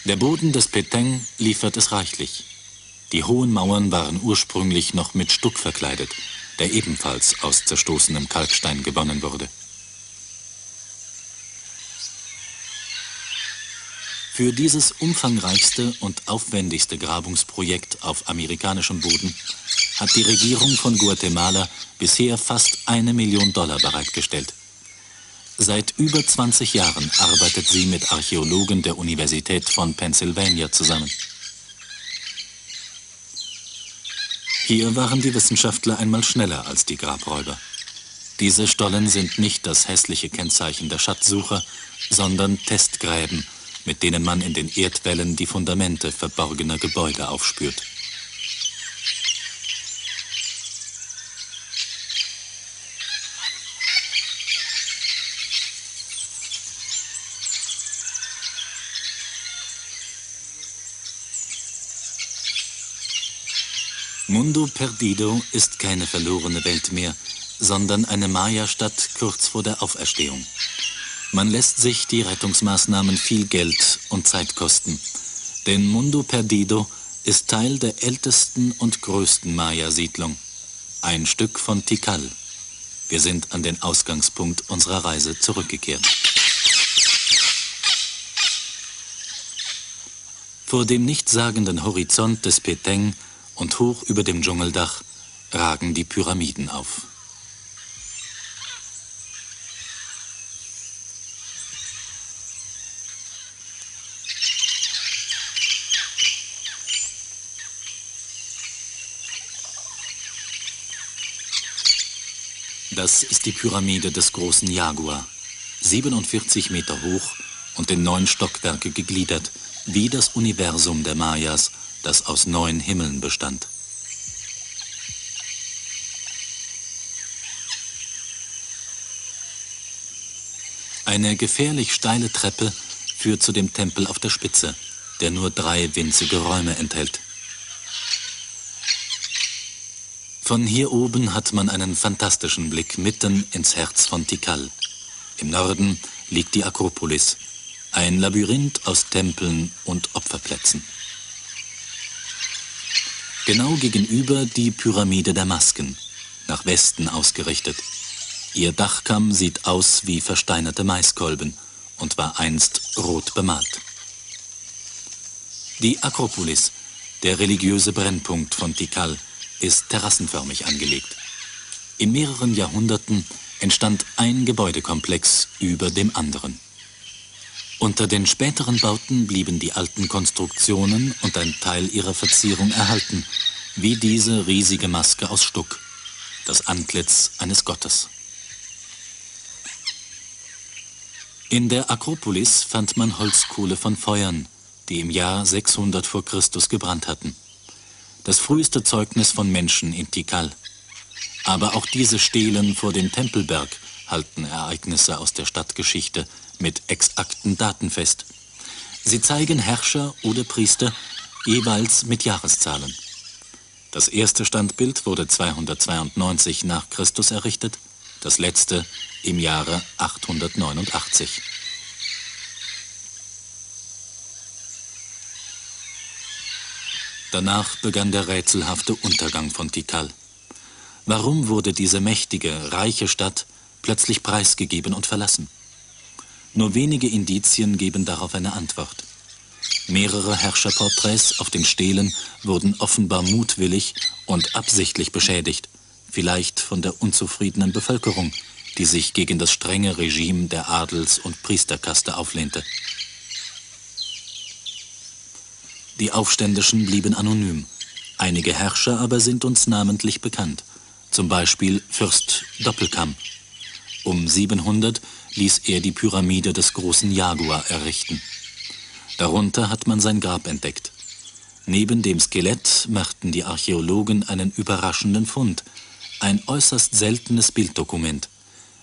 Der Boden des Petén liefert es reichlich. Die hohen Mauern waren ursprünglich noch mit Stuck verkleidet, der ebenfalls aus zerstoßenem Kalkstein gewonnen wurde. Für dieses umfangreichste und aufwendigste Grabungsprojekt auf amerikanischem Boden hat die Regierung von Guatemala bisher fast eine Million Dollar bereitgestellt. Seit über zwanzig Jahren arbeitet sie mit Archäologen der Universität von Pennsylvania zusammen. Hier waren die Wissenschaftler einmal schneller als die Grabräuber. Diese Stollen sind nicht das hässliche Kennzeichen der Schatzsucher, sondern Testgräben, mit denen man in den Erdwellen die Fundamente verborgener Gebäude aufspürt. Mundo Perdido ist keine verlorene Welt mehr, sondern eine Maya-Stadt kurz vor der Auferstehung. Man lässt sich die Rettungsmaßnahmen viel Geld und Zeit kosten. Denn Mundo Perdido ist Teil der ältesten und größten Maya-Siedlung. Ein Stück von Tikal. Wir sind an den Ausgangspunkt unserer Reise zurückgekehrt. Vor dem nichtssagenden Horizont des Petén und hoch über dem Dschungeldach ragen die Pyramiden auf. Das ist die Pyramide des großen Jaguar, siebenundvierzig Meter hoch und in neun Stockwerke gegliedert, wie das Universum der Mayas, das aus neun Himmeln bestand. Eine gefährlich steile Treppe führt zu dem Tempel auf der Spitze, der nur drei winzige Räume enthält. Von hier oben hat man einen fantastischen Blick mitten ins Herz von Tikal. Im Norden liegt die Akropolis, ein Labyrinth aus Tempeln und Opferplätzen. Genau gegenüber die Pyramide der Masken, nach Westen ausgerichtet. Ihr Dachkamm sieht aus wie versteinerte Maiskolben und war einst rot bemalt. Die Akropolis, der religiöse Brennpunkt von Tikal, ist terrassenförmig angelegt. In mehreren Jahrhunderten entstand ein Gebäudekomplex über dem anderen. Unter den späteren Bauten blieben die alten Konstruktionen und ein Teil ihrer Verzierung erhalten, wie diese riesige Maske aus Stuck, das Antlitz eines Gottes. In der Akropolis fand man Holzkohle von Feuern, die im Jahr sechshundert vor Christus gebrannt hatten. Das früheste Zeugnis von Menschen in Tikal. Aber auch diese Stelen vor dem Tempelberg halten Ereignisse aus der Stadtgeschichte mit exakten Daten fest. Sie zeigen Herrscher oder Priester jeweils mit Jahreszahlen. Das erste Standbild wurde zweihundertzweiundneunzig nach Christus errichtet, das letzte im Jahre achthundertneunundachtzig. Danach begann der rätselhafte Untergang von Tikal. Warum wurde diese mächtige, reiche Stadt plötzlich preisgegeben und verlassen? Nur wenige Indizien geben darauf eine Antwort. Mehrere Herrscherporträts auf den Stelen wurden offenbar mutwillig und absichtlich beschädigt, vielleicht von der unzufriedenen Bevölkerung, die sich gegen das strenge Regime der Adels- und Priesterkaste auflehnte. Die Aufständischen blieben anonym. Einige Herrscher aber sind uns namentlich bekannt. Zum Beispiel Fürst Doppelkamm. Um siebenhundert ließ er die Pyramide des großen Jaguar errichten. Darunter hat man sein Grab entdeckt. Neben dem Skelett machten die Archäologen einen überraschenden Fund. Ein äußerst seltenes Bilddokument.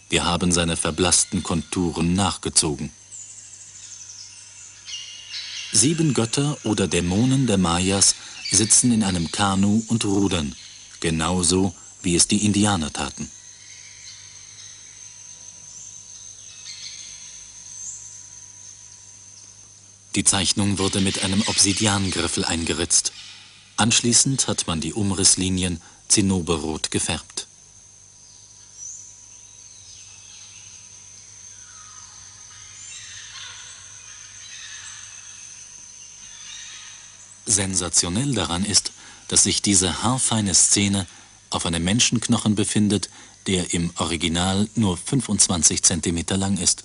Wir haben seine verblassten Konturen nachgezogen. Sieben Götter oder Dämonen der Mayas sitzen in einem Kanu und rudern, genauso wie es die Indianer taten. Die Zeichnung wurde mit einem Obsidiangriffel eingeritzt. Anschließend hat man die Umrisslinien zinnoberrot gefärbt. Sensationell daran ist, dass sich diese haarfeine Szene auf einem Menschenknochen befindet, der im Original nur fünfundzwanzig Zentimeter lang ist.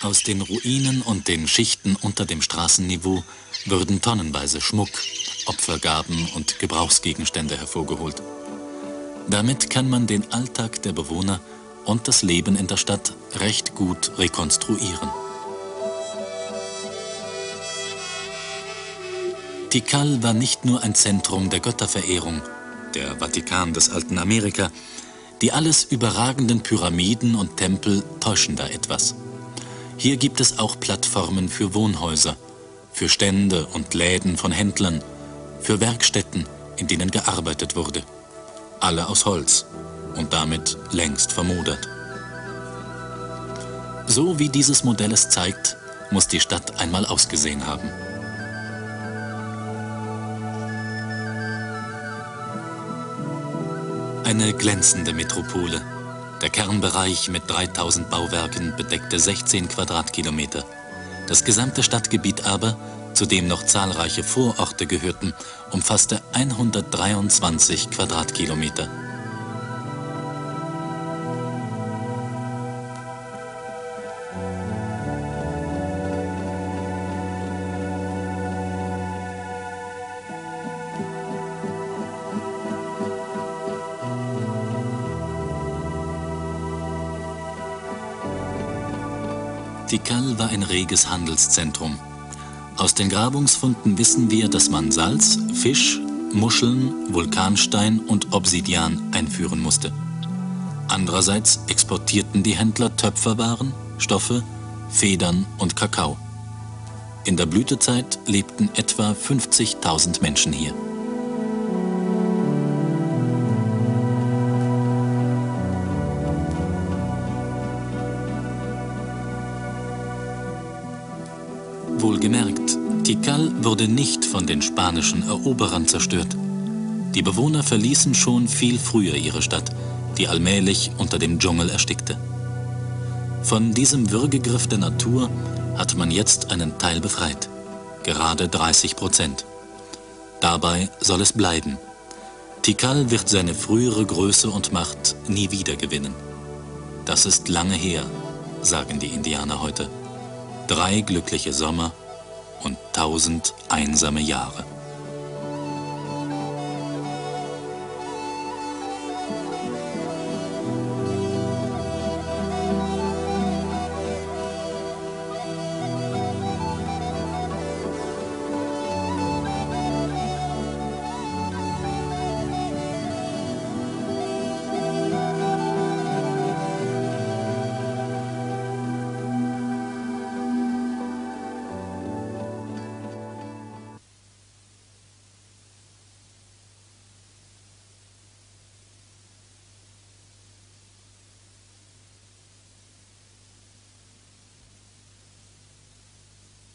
Aus den Ruinen und den Schichten unter dem Straßenniveau würden tonnenweise Schmuck, Opfergaben und Gebrauchsgegenstände hervorgeholt. Damit kann man den Alltag der Bewohner und das Leben in der Stadt recht gut rekonstruieren. Tikal war nicht nur ein Zentrum der Götterverehrung, der Vatikan des alten Amerika, die alles überragenden Pyramiden und Tempel täuschen da etwas. Hier gibt es auch Plattformen für Wohnhäuser, für Stände und Läden von Händlern, für Werkstätten, in denen gearbeitet wurde. Alle aus Holz und damit längst vermodert. So wie dieses Modell es zeigt, muss die Stadt einmal ausgesehen haben. Eine glänzende Metropole. Der Kernbereich mit dreitausend Bauwerken bedeckte sechzehn Quadratkilometer. Das gesamte Stadtgebiet aber, zu dem noch zahlreiche Vororte gehörten, umfasste hundertdreiundzwanzig Quadratkilometer. Tikal war ein reges Handelszentrum. Aus den Grabungsfunden wissen wir, dass man Salz, Fisch, Muscheln, Vulkanstein und Obsidian einführen musste. Andererseits exportierten die Händler Töpferwaren, Stoffe, Federn und Kakao. In der Blütezeit lebten etwa fünfzigtausend Menschen hier. Wohlgemerkt, Tikal wurde nicht von den spanischen Eroberern zerstört. Die Bewohner verließen schon viel früher ihre Stadt, die allmählich unter dem Dschungel erstickte. Von diesem Würgegriff der Natur hatte man jetzt einen Teil befreit, gerade dreißig Prozent. Dabei soll es bleiben. Tikal wird seine frühere Größe und Macht nie wieder gewinnen. Das ist lange her, sagen die Indianer heute. Drei glückliche Sommer und tausend einsame Jahre.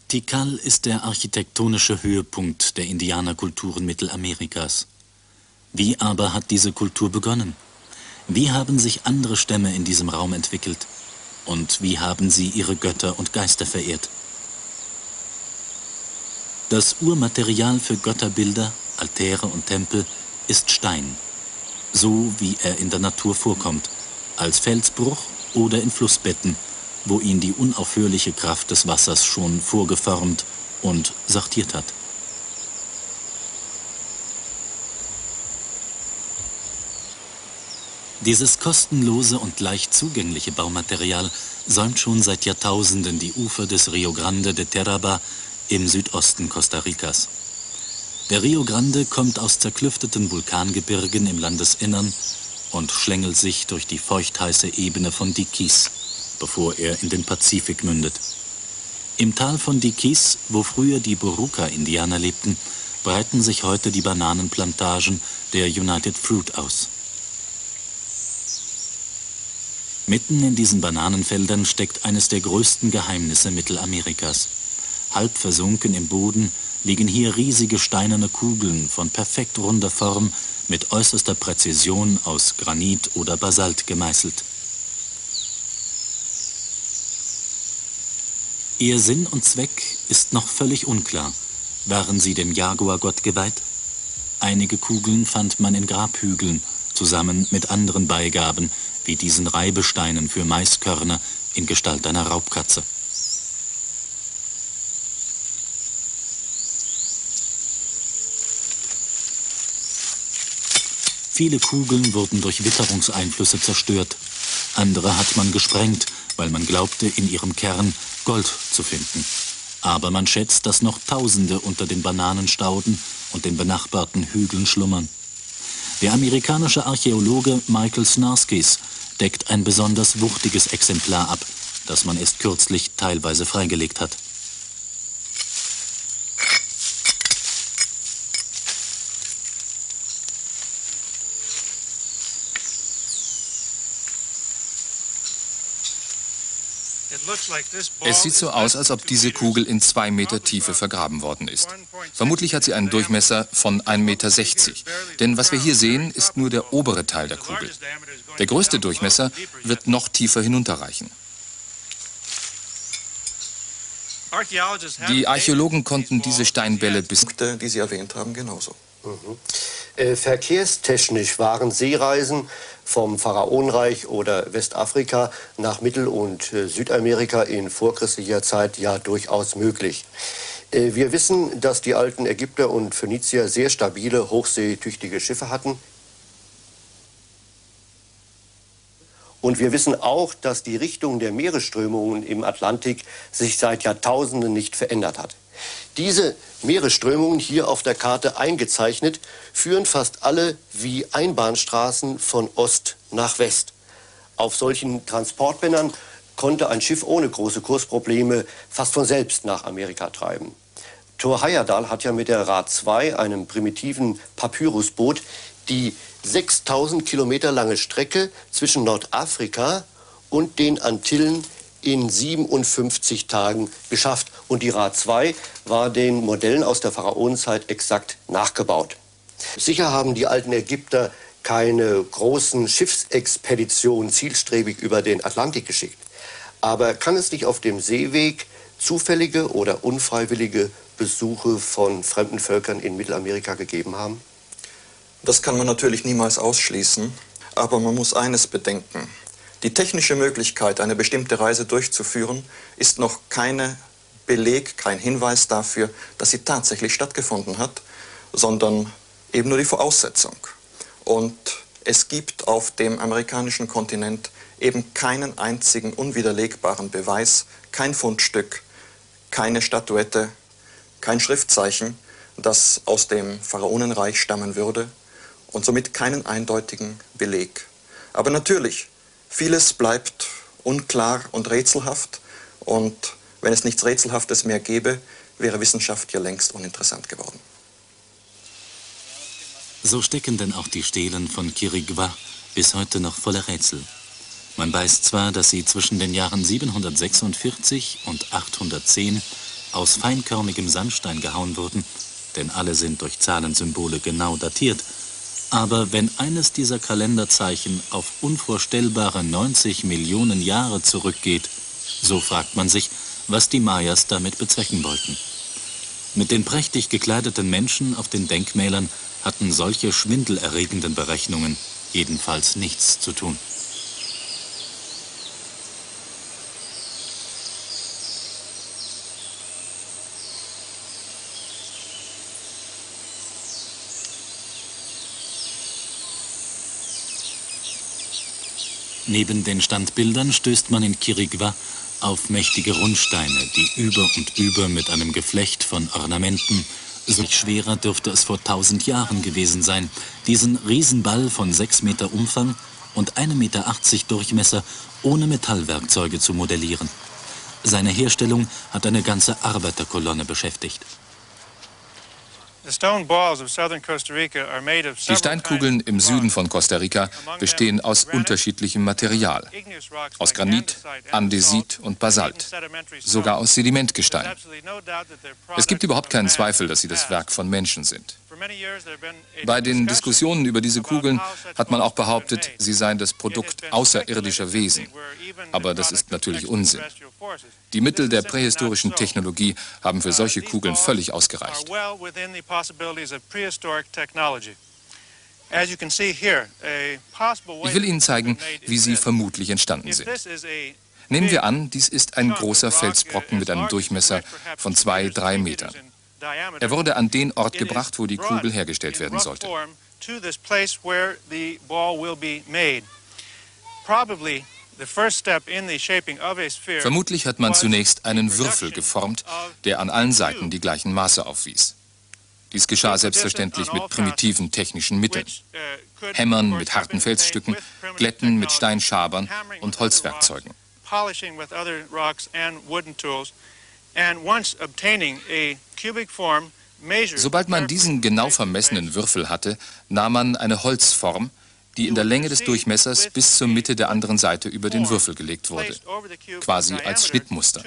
Tikal ist der architektonische Höhepunkt der Indianerkulturen Mittelamerikas. Wie aber hat diese Kultur begonnen? Wie haben sich andere Stämme in diesem Raum entwickelt? Und wie haben sie ihre Götter und Geister verehrt? Das Urmaterial für Götterbilder, Altäre und Tempel ist Stein, so wie er in der Natur vorkommt, als Felsbruch oder in Flussbetten, wo ihn die unaufhörliche Kraft des Wassers schon vorgeformt und sortiert hat. Dieses kostenlose und leicht zugängliche Baumaterial säumt schon seit Jahrtausenden die Ufer des Rio Grande de Terraba im Südosten Costa Ricas. Der Rio Grande kommt aus zerklüfteten Vulkangebirgen im Landesinnern und schlängelt sich durch die feuchtheiße Ebene von Diquis, bevor er in den Pazifik mündet. Im Tal von Diquis, wo früher die Boruca-Indianer lebten, breiten sich heute die Bananenplantagen der United Fruit aus. Mitten in diesen Bananenfeldern steckt eines der größten Geheimnisse Mittelamerikas. Halb versunken im Boden liegen hier riesige steinerne Kugeln von perfekt runder Form mit äußerster Präzision aus Granit oder Basalt gemeißelt. Ihr Sinn und Zweck ist noch völlig unklar. Waren sie dem Jaguar-Gott geweiht? Einige Kugeln fand man in Grabhügeln, zusammen mit anderen Beigaben, wie diesen Reibesteinen für Maiskörner in Gestalt einer Raubkatze. Viele Kugeln wurden durch Witterungseinflüsse zerstört. Andere hat man gesprengt, weil man glaubte, in ihrem Kern Gold zu finden. Aber man schätzt, dass noch Tausende unter den Bananenstauden und den benachbarten Hügeln schlummern. Der amerikanische Archäologe Michael Snarskis deckt ein besonders wuchtiges Exemplar ab, das man erst kürzlich teilweise freigelegt hat. Es sieht so aus, als ob diese Kugel in zwei Meter Tiefe vergraben worden ist. Vermutlich hat sie einen Durchmesser von ein Meter sechzig. Denn was wir hier sehen, ist nur der obere Teil der Kugel. Der größte Durchmesser wird noch tiefer hinunterreichen. Die Archäologen konnten diese Steinbälle bis... die Sie erwähnt haben, genauso. Mhm. Äh, verkehrstechnisch waren Seereisen vom Pharaonenreich oder Westafrika nach Mittel- und äh, Südamerika in vorchristlicher Zeit ja durchaus möglich. Äh, wir wissen, dass die alten Ägypter und Phönizier sehr stabile, hochseetüchtige Schiffe hatten. Und wir wissen auch, dass die Richtung der Meeresströmungen im Atlantik sich seit Jahrtausenden nicht verändert hat. Diese Meeresströmungen, hier auf der Karte eingezeichnet, führen fast alle wie Einbahnstraßen von Ost nach West. Auf solchen Transportbändern konnte ein Schiff ohne große Kursprobleme fast von selbst nach Amerika treiben. Thor Heyerdahl hat ja mit der Ra zwei, einem primitiven Papyrusboot, die sechstausend Kilometer lange Strecke zwischen Nordafrika und den Antillen in siebenundfünfzig Tagen geschafft. Und die Ra zwei war den Modellen aus der Pharaonenzeit exakt nachgebaut. Sicher haben die alten Ägypter keine großen Schiffsexpeditionen zielstrebig über den Atlantik geschickt. Aber kann es nicht auf dem Seeweg zufällige oder unfreiwillige Besuche von fremden Völkern in Mittelamerika gegeben haben? Das kann man natürlich niemals ausschließen, aber man muss eines bedenken. Die technische Möglichkeit, eine bestimmte Reise durchzuführen, ist noch kein Beleg, kein Hinweis dafür, dass sie tatsächlich stattgefunden hat, sondern eben nur die Voraussetzung. Und es gibt auf dem amerikanischen Kontinent eben keinen einzigen unwiderlegbaren Beweis, kein Fundstück, keine Statuette, kein Schriftzeichen, das aus dem Pharaonenreich stammen würde, und somit keinen eindeutigen Beleg. Aber natürlich, vieles bleibt unklar und rätselhaft. Und wenn es nichts Rätselhaftes mehr gäbe, wäre Wissenschaft ja längst uninteressant geworden. So stecken denn auch die Stelen von Quiriguá bis heute noch voller Rätsel. Man weiß zwar, dass sie zwischen den Jahren siebenhundertsechsundvierzig und achthundertzehn aus feinkörnigem Sandstein gehauen wurden, denn alle sind durch Zahlensymbole genau datiert. Aber wenn eines dieser Kalenderzeichen auf unvorstellbare neunzig Millionen Jahre zurückgeht, so fragt man sich, was die Mayas damit bezwecken wollten. Mit den prächtig gekleideten Menschen auf den Denkmälern hatten solche schwindelerregenden Berechnungen jedenfalls nichts zu tun. Neben den Standbildern stößt man in Quiriguá auf mächtige Rundsteine, die über und über mit einem Geflecht von Ornamenten, so schwerer dürfte es vor tausend Jahren gewesen sein, diesen Riesenball von sechs Meter Umfang und ein Meter achtzig Durchmesser ohne Metallwerkzeuge zu modellieren. Seine Herstellung hat eine ganze Arbeiterkolonne beschäftigt. Die Steinkugeln im Süden von Costa Rica bestehen aus unterschiedlichem Material. Aus Granit, Andesit und Basalt. Sogar aus Sedimentgestein. Es gibt überhaupt keinen Zweifel, dass sie das Werk von Menschen sind. Bei den Diskussionen über diese Kugeln hat man auch behauptet, sie seien das Produkt außerirdischer Wesen. Aber das ist natürlich Unsinn. Die Mittel der prähistorischen Technologie haben für solche Kugeln völlig ausgereicht. Ich will Ihnen zeigen, wie sie vermutlich entstanden sind. Nehmen wir an, dies ist ein großer Felsbrocken mit einem Durchmesser von zwei, drei Metern. Er wurde an den Ort gebracht, wo die Kugel hergestellt werden sollte. Vermutlich hat man zunächst einen Würfel geformt, der an allen Seiten die gleichen Maße aufwies. Dies geschah selbstverständlich mit primitiven technischen Mitteln. Hämmern mit harten Felsstücken, Glätten mit Steinschabern und Holzwerkzeugen. Sobald man diesen genau vermessenen Würfel hatte, nahm man eine Holzform, die in der Länge des Durchmessers bis zur Mitte der anderen Seite über den Würfel gelegt wurde, quasi als Schnittmuster.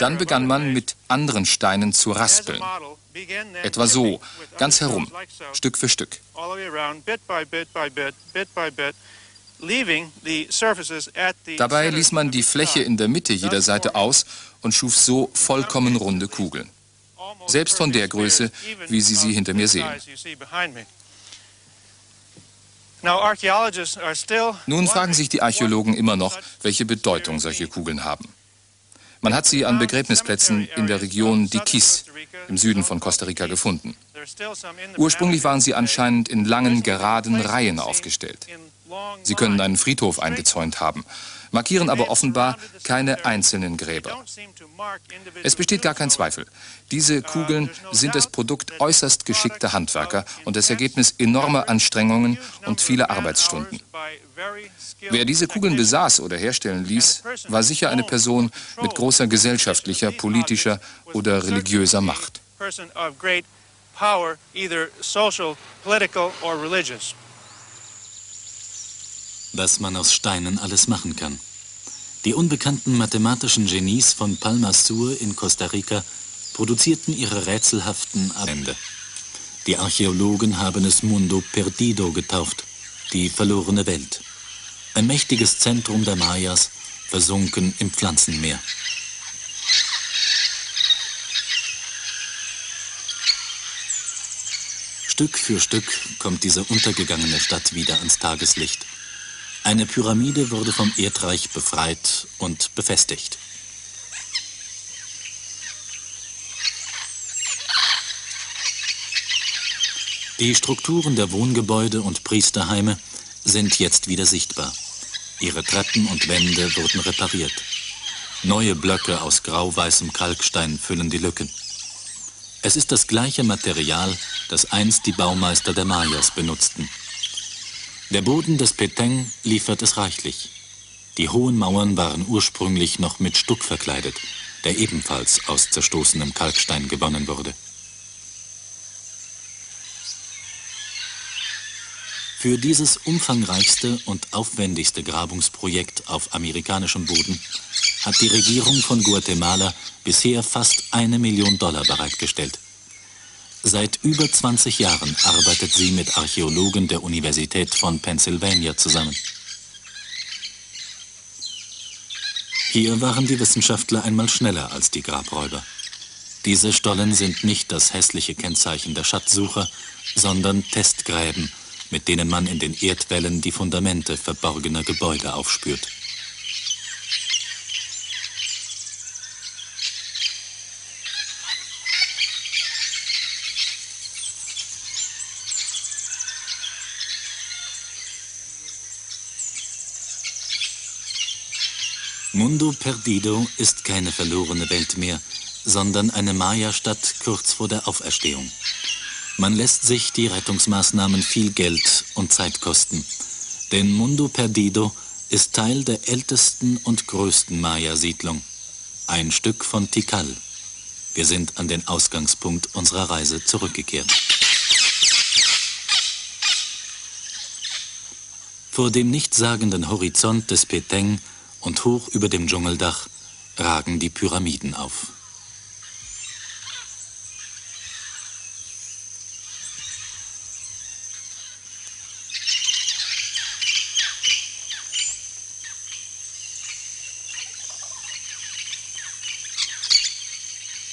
Dann begann man mit anderen Steinen zu raspeln, etwa so, ganz herum, Stück für Stück. Dabei ließ man die Fläche in der Mitte jeder Seite aus und schuf so vollkommen runde Kugeln, selbst von der Größe, wie Sie sie hinter mir sehen. Nun fragen sich die Archäologen immer noch, welche Bedeutung solche Kugeln haben. Man hat sie an Begräbnisplätzen in der Region Diquis im Süden von Costa Rica gefunden. Ursprünglich waren sie anscheinend in langen, geraden Reihen aufgestellt. Sie können einen Friedhof eingezäunt haben, markieren aber offenbar keine einzelnen Gräber. Es besteht gar kein Zweifel. Diese Kugeln sind das Produkt äußerst geschickter Handwerker und das Ergebnis enormer Anstrengungen und vieler Arbeitsstunden. Wer diese Kugeln besaß oder herstellen ließ, war sicher eine Person mit großer gesellschaftlicher, politischer oder religiöser Macht. Was man aus Steinen alles machen kann. Die unbekannten mathematischen Genies von Palma Sur in Costa Rica produzierten ihre rätselhaften Abende. Die Archäologen haben es Mundo Perdido getauft, die verlorene Welt. Ein mächtiges Zentrum der Mayas, versunken im Pflanzenmeer. Stück für Stück kommt diese untergegangene Stadt wieder ans Tageslicht. Eine Pyramide wurde vom Erdreich befreit und befestigt. Die Strukturen der Wohngebäude und Priesterheime sind jetzt wieder sichtbar. Ihre Treppen und Wände wurden repariert. Neue Blöcke aus grau-weißem Kalkstein füllen die Lücken. Es ist das gleiche Material, das einst die Baumeister der Mayas benutzten. Der Boden des Petén liefert es reichlich. Die hohen Mauern waren ursprünglich noch mit Stuck verkleidet, der ebenfalls aus zerstoßenem Kalkstein gewonnen wurde. Für dieses umfangreichste und aufwendigste Grabungsprojekt auf amerikanischem Boden hat die Regierung von Guatemala bisher fast eine Million Dollar bereitgestellt. Seit über zwanzig Jahren arbeitet sie mit Archäologen der Universität von Pennsylvania zusammen. Hier waren die Wissenschaftler einmal schneller als die Grabräuber. Diese Stollen sind nicht das hässliche Kennzeichen der Schatzsucher, sondern Testgräben, mit denen man in den Erdwellen die Fundamente verborgener Gebäude aufspürt. Mundo Perdido ist keine verlorene Welt mehr, sondern eine Maya-Stadt kurz vor der Auferstehung. Man lässt sich die Rettungsmaßnahmen viel Geld und Zeit kosten. Denn Mundo Perdido ist Teil der ältesten und größten Maya-Siedlung. Ein Stück von Tikal. Wir sind an den Ausgangspunkt unserer Reise zurückgekehrt. Vor dem nichtssagenden Horizont des Petén und hoch über dem Dschungeldach ragen die Pyramiden auf.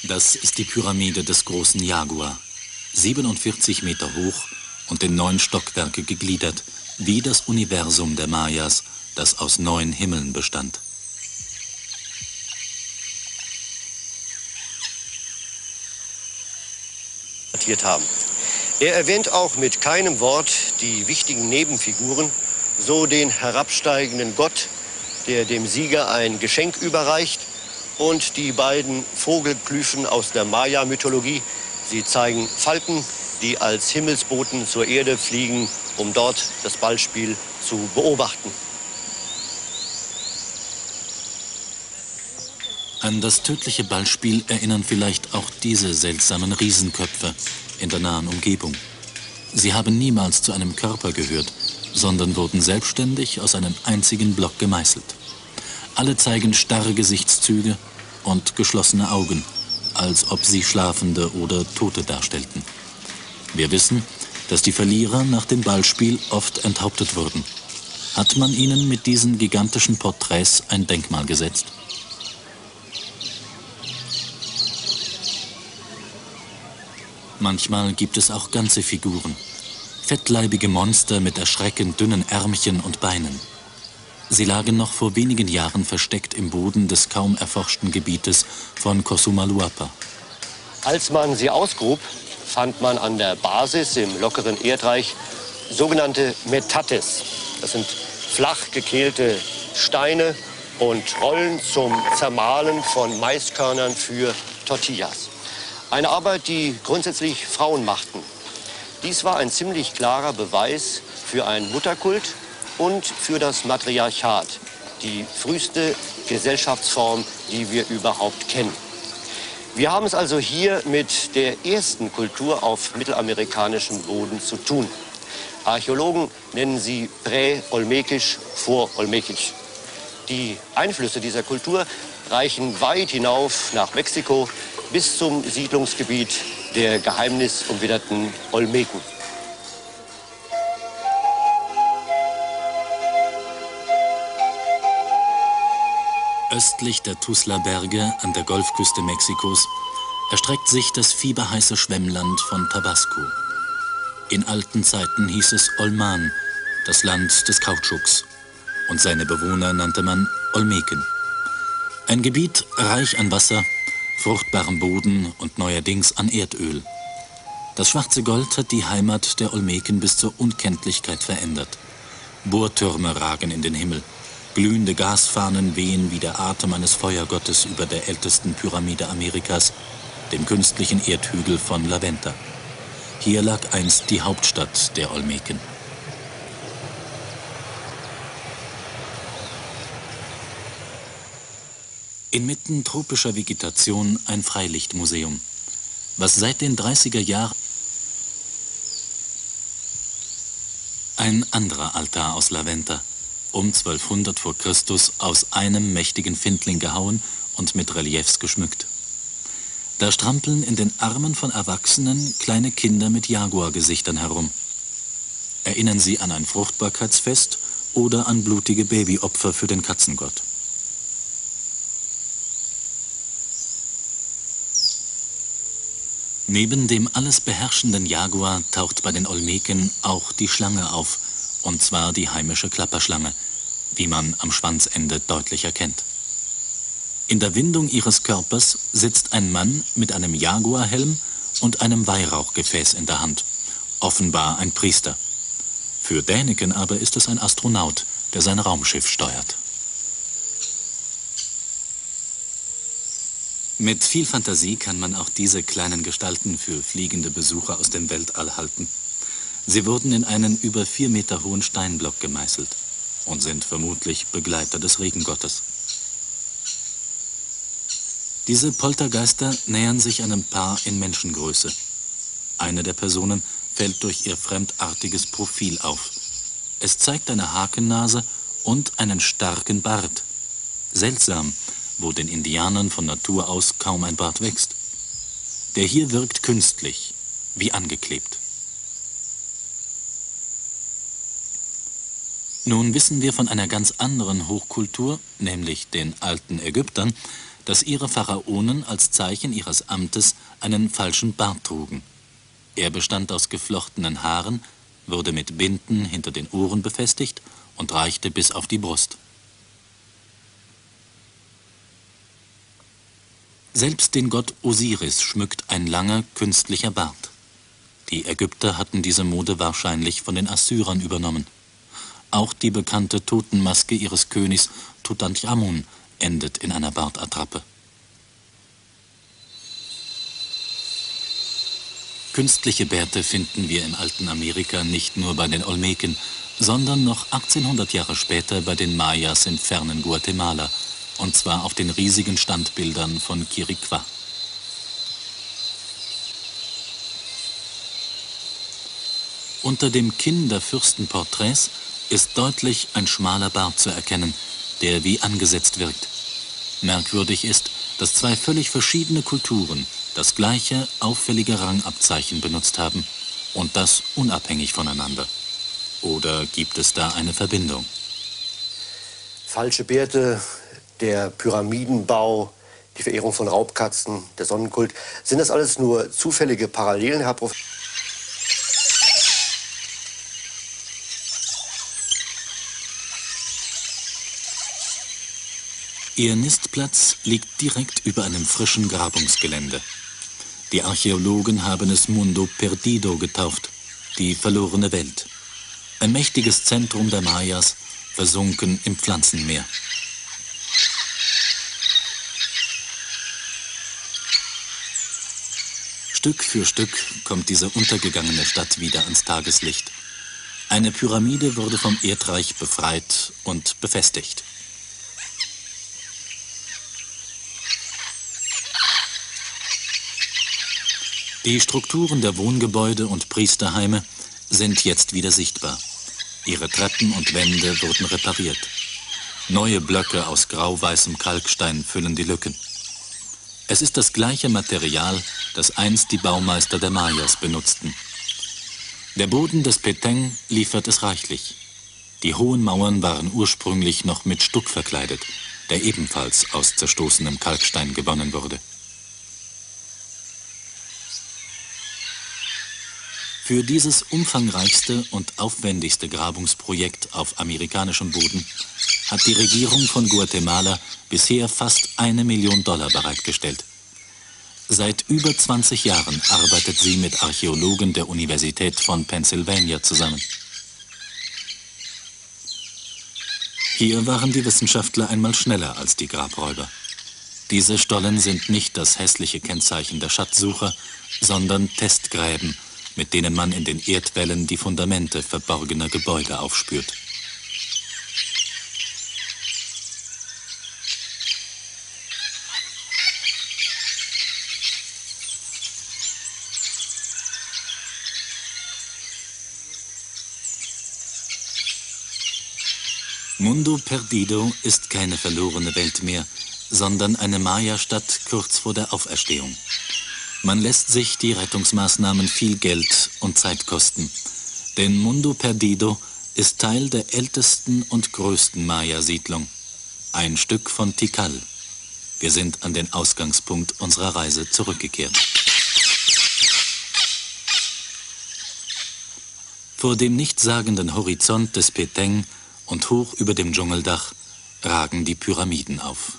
Das ist die Pyramide des großen Jaguar, siebenundvierzig Meter hoch und in neun Stockwerke gegliedert, wie das Universum der Mayas, das aus neun Himmeln bestand. Haben. Er erwähnt auch mit keinem Wort die wichtigen Nebenfiguren, so den herabsteigenden Gott, der dem Sieger ein Geschenk überreicht, und die beiden Vogelklyphen aus der Maya-Mythologie. Sie zeigen Falken, die als Himmelsboten zur Erde fliegen, um dort das Ballspiel zu beobachten. An das tödliche Ballspiel erinnern vielleicht auch diese seltsamen Riesenköpfe in der nahen Umgebung. Sie haben niemals zu einem Körper gehört, sondern wurden selbstständig aus einem einzigen Block gemeißelt. Alle zeigen starre Gesichtszüge und geschlossene Augen, als ob sie Schlafende oder Tote darstellten. Wir wissen, dass die Verlierer nach dem Ballspiel oft enthauptet wurden. Hat man ihnen mit diesen gigantischen Porträts ein Denkmal gesetzt? Manchmal gibt es auch ganze Figuren. Fettleibige Monster mit erschreckend dünnen Ärmchen und Beinen. Sie lagen noch vor wenigen Jahren versteckt im Boden des kaum erforschten Gebietes von Cosumalhuapa. Als man sie ausgrub, fand man an der Basis im lockeren Erdreich sogenannte Metates. Das sind flach gekehlte Steine und Rollen zum Zermahlen von Maiskörnern für Tortillas. Eine Arbeit, die grundsätzlich Frauen machten. Dies war ein ziemlich klarer Beweis für einen Mutterkult und für das Matriarchat, die früheste Gesellschaftsform, die wir überhaupt kennen. Wir haben es also hier mit der ersten Kultur auf mittelamerikanischem Boden zu tun. Archäologen nennen sie prä-olmekisch, vor-olmekisch. Die Einflüsse dieser Kultur reichen weit hinauf nach Mexiko bis zum Siedlungsgebiet der geheimnisumwitterten Olmeken. Östlich der Tuxtla-Berge an der Golfküste Mexikos erstreckt sich das fieberheiße Schwemmland von Tabasco. In alten Zeiten hieß es Olman, das Land des Kautschuks, und seine Bewohner nannte man Olmeken. Ein Gebiet reich an Wasser, fruchtbarem Boden und neuerdings an Erdöl. Das schwarze Gold hat die Heimat der Olmeken bis zur Unkenntlichkeit verändert. Bohrtürme ragen in den Himmel. Glühende Gasfahnen wehen wie der Atem eines Feuergottes über der ältesten Pyramide Amerikas, dem künstlichen Erdhügel von La Venta. Hier lag einst die Hauptstadt der Olmeken. Inmitten tropischer Vegetation ein Freilichtmuseum, was seit den dreißiger Jahren ein anderer Altar aus La Venta, um zwölfhundert vor Christus aus einem mächtigen Findling gehauen und mit Reliefs geschmückt. Da strampeln in den Armen von Erwachsenen kleine Kinder mit Jaguargesichtern herum. Erinnern sie an ein Fruchtbarkeitsfest oder an blutige Babyopfer für den Katzengott. Neben dem alles beherrschenden Jaguar taucht bei den Olmeken auch die Schlange auf, und zwar die heimische Klapperschlange, wie man am Schwanzende deutlich erkennt. In der Windung ihres Körpers sitzt ein Mann mit einem Jaguarhelm und einem Weihrauchgefäß in der Hand, offenbar ein Priester. Für Däniken aber ist es ein Astronaut, der sein Raumschiff steuert. Mit viel Fantasie kann man auch diese kleinen Gestalten für fliegende Besucher aus dem Weltall halten. Sie wurden in einen über vier Meter hohen Steinblock gemeißelt und sind vermutlich Begleiter des Regengottes. Diese Poltergeister nähern sich einem Paar in Menschengröße. Eine der Personen fällt durch ihr fremdartiges Profil auf. Es zeigt eine Hakennase und einen starken Bart. Seltsam, wo den Indianern von Natur aus kaum ein Bart wächst. Der hier wirkt künstlich, wie angeklebt. Nun wissen wir von einer ganz anderen Hochkultur, nämlich den alten Ägyptern, dass ihre Pharaonen als Zeichen ihres Amtes einen falschen Bart trugen. Er bestand aus geflochtenen Haaren, wurde mit Binden hinter den Ohren befestigt und reichte bis auf die Brust. Selbst den Gott Osiris schmückt ein langer, künstlicher Bart. Die Ägypter hatten diese Mode wahrscheinlich von den Assyrern übernommen. Auch die bekannte Totenmaske ihres Königs Tutanchamun endet in einer Bartattrappe. Künstliche Bärte finden wir im alten Amerika nicht nur bei den Olmeken, sondern noch achtzehnhundert Jahre später bei den Mayas im fernen Guatemala, und zwar auf den riesigen Standbildern von Quiriguá. Unter dem Kinn der Fürstenporträts ist deutlich ein schmaler Bart zu erkennen, der wie angesetzt wirkt. Merkwürdig ist, dass zwei völlig verschiedene Kulturen das gleiche auffällige Rangabzeichen benutzt haben und das unabhängig voneinander. Oder gibt es da eine Verbindung? Falsche Bärte, der Pyramidenbau, die Verehrung von Raubkatzen, der Sonnenkult, sind das alles nur zufällige Parallelen, Herr Professor? Ihr Nistplatz liegt direkt über einem frischen Grabungsgelände. Die Archäologen haben es Mundo Perdido getauft, die verlorene Welt. Ein mächtiges Zentrum der Mayas, versunken im Pflanzenmeer. Stück für Stück kommt diese untergegangene Stadt wieder ans Tageslicht. Eine Pyramide wurde vom Erdreich befreit und befestigt. Die Strukturen der Wohngebäude und Priesterheime sind jetzt wieder sichtbar. Ihre Treppen und Wände wurden repariert. Neue Blöcke aus grauweißem Kalkstein füllen die Lücken. Es ist das gleiche Material, das einst die Baumeister der Mayas benutzten. Der Boden des Petén liefert es reichlich. Die hohen Mauern waren ursprünglich noch mit Stuck verkleidet, der ebenfalls aus zerstoßenem Kalkstein gewonnen wurde. Für dieses umfangreichste und aufwendigste Grabungsprojekt auf amerikanischem Boden hat die Regierung von Guatemala bisher fast eine Million Dollar bereitgestellt. Seit über zwanzig Jahren arbeitet sie mit Archäologen der Universität von Pennsylvania zusammen. Hier waren die Wissenschaftler einmal schneller als die Grabräuber. Diese Stollen sind nicht das hässliche Kennzeichen der Schatzsucher, sondern Testgräben, mit denen man in den Erdwellen die Fundamente verborgener Gebäude aufspürt. Mundo Perdido ist keine verlorene Welt mehr, sondern eine Maya-Stadt kurz vor der Auferstehung. Man lässt sich die Rettungsmaßnahmen viel Geld und Zeit kosten. Denn Mundo Perdido ist Teil der ältesten und größten Maya-Siedlung. Ein Stück von Tikal. Wir sind an den Ausgangspunkt unserer Reise zurückgekehrt. Vor dem nichtssagenden Horizont des Petén und hoch über dem Dschungeldach ragen die Pyramiden auf.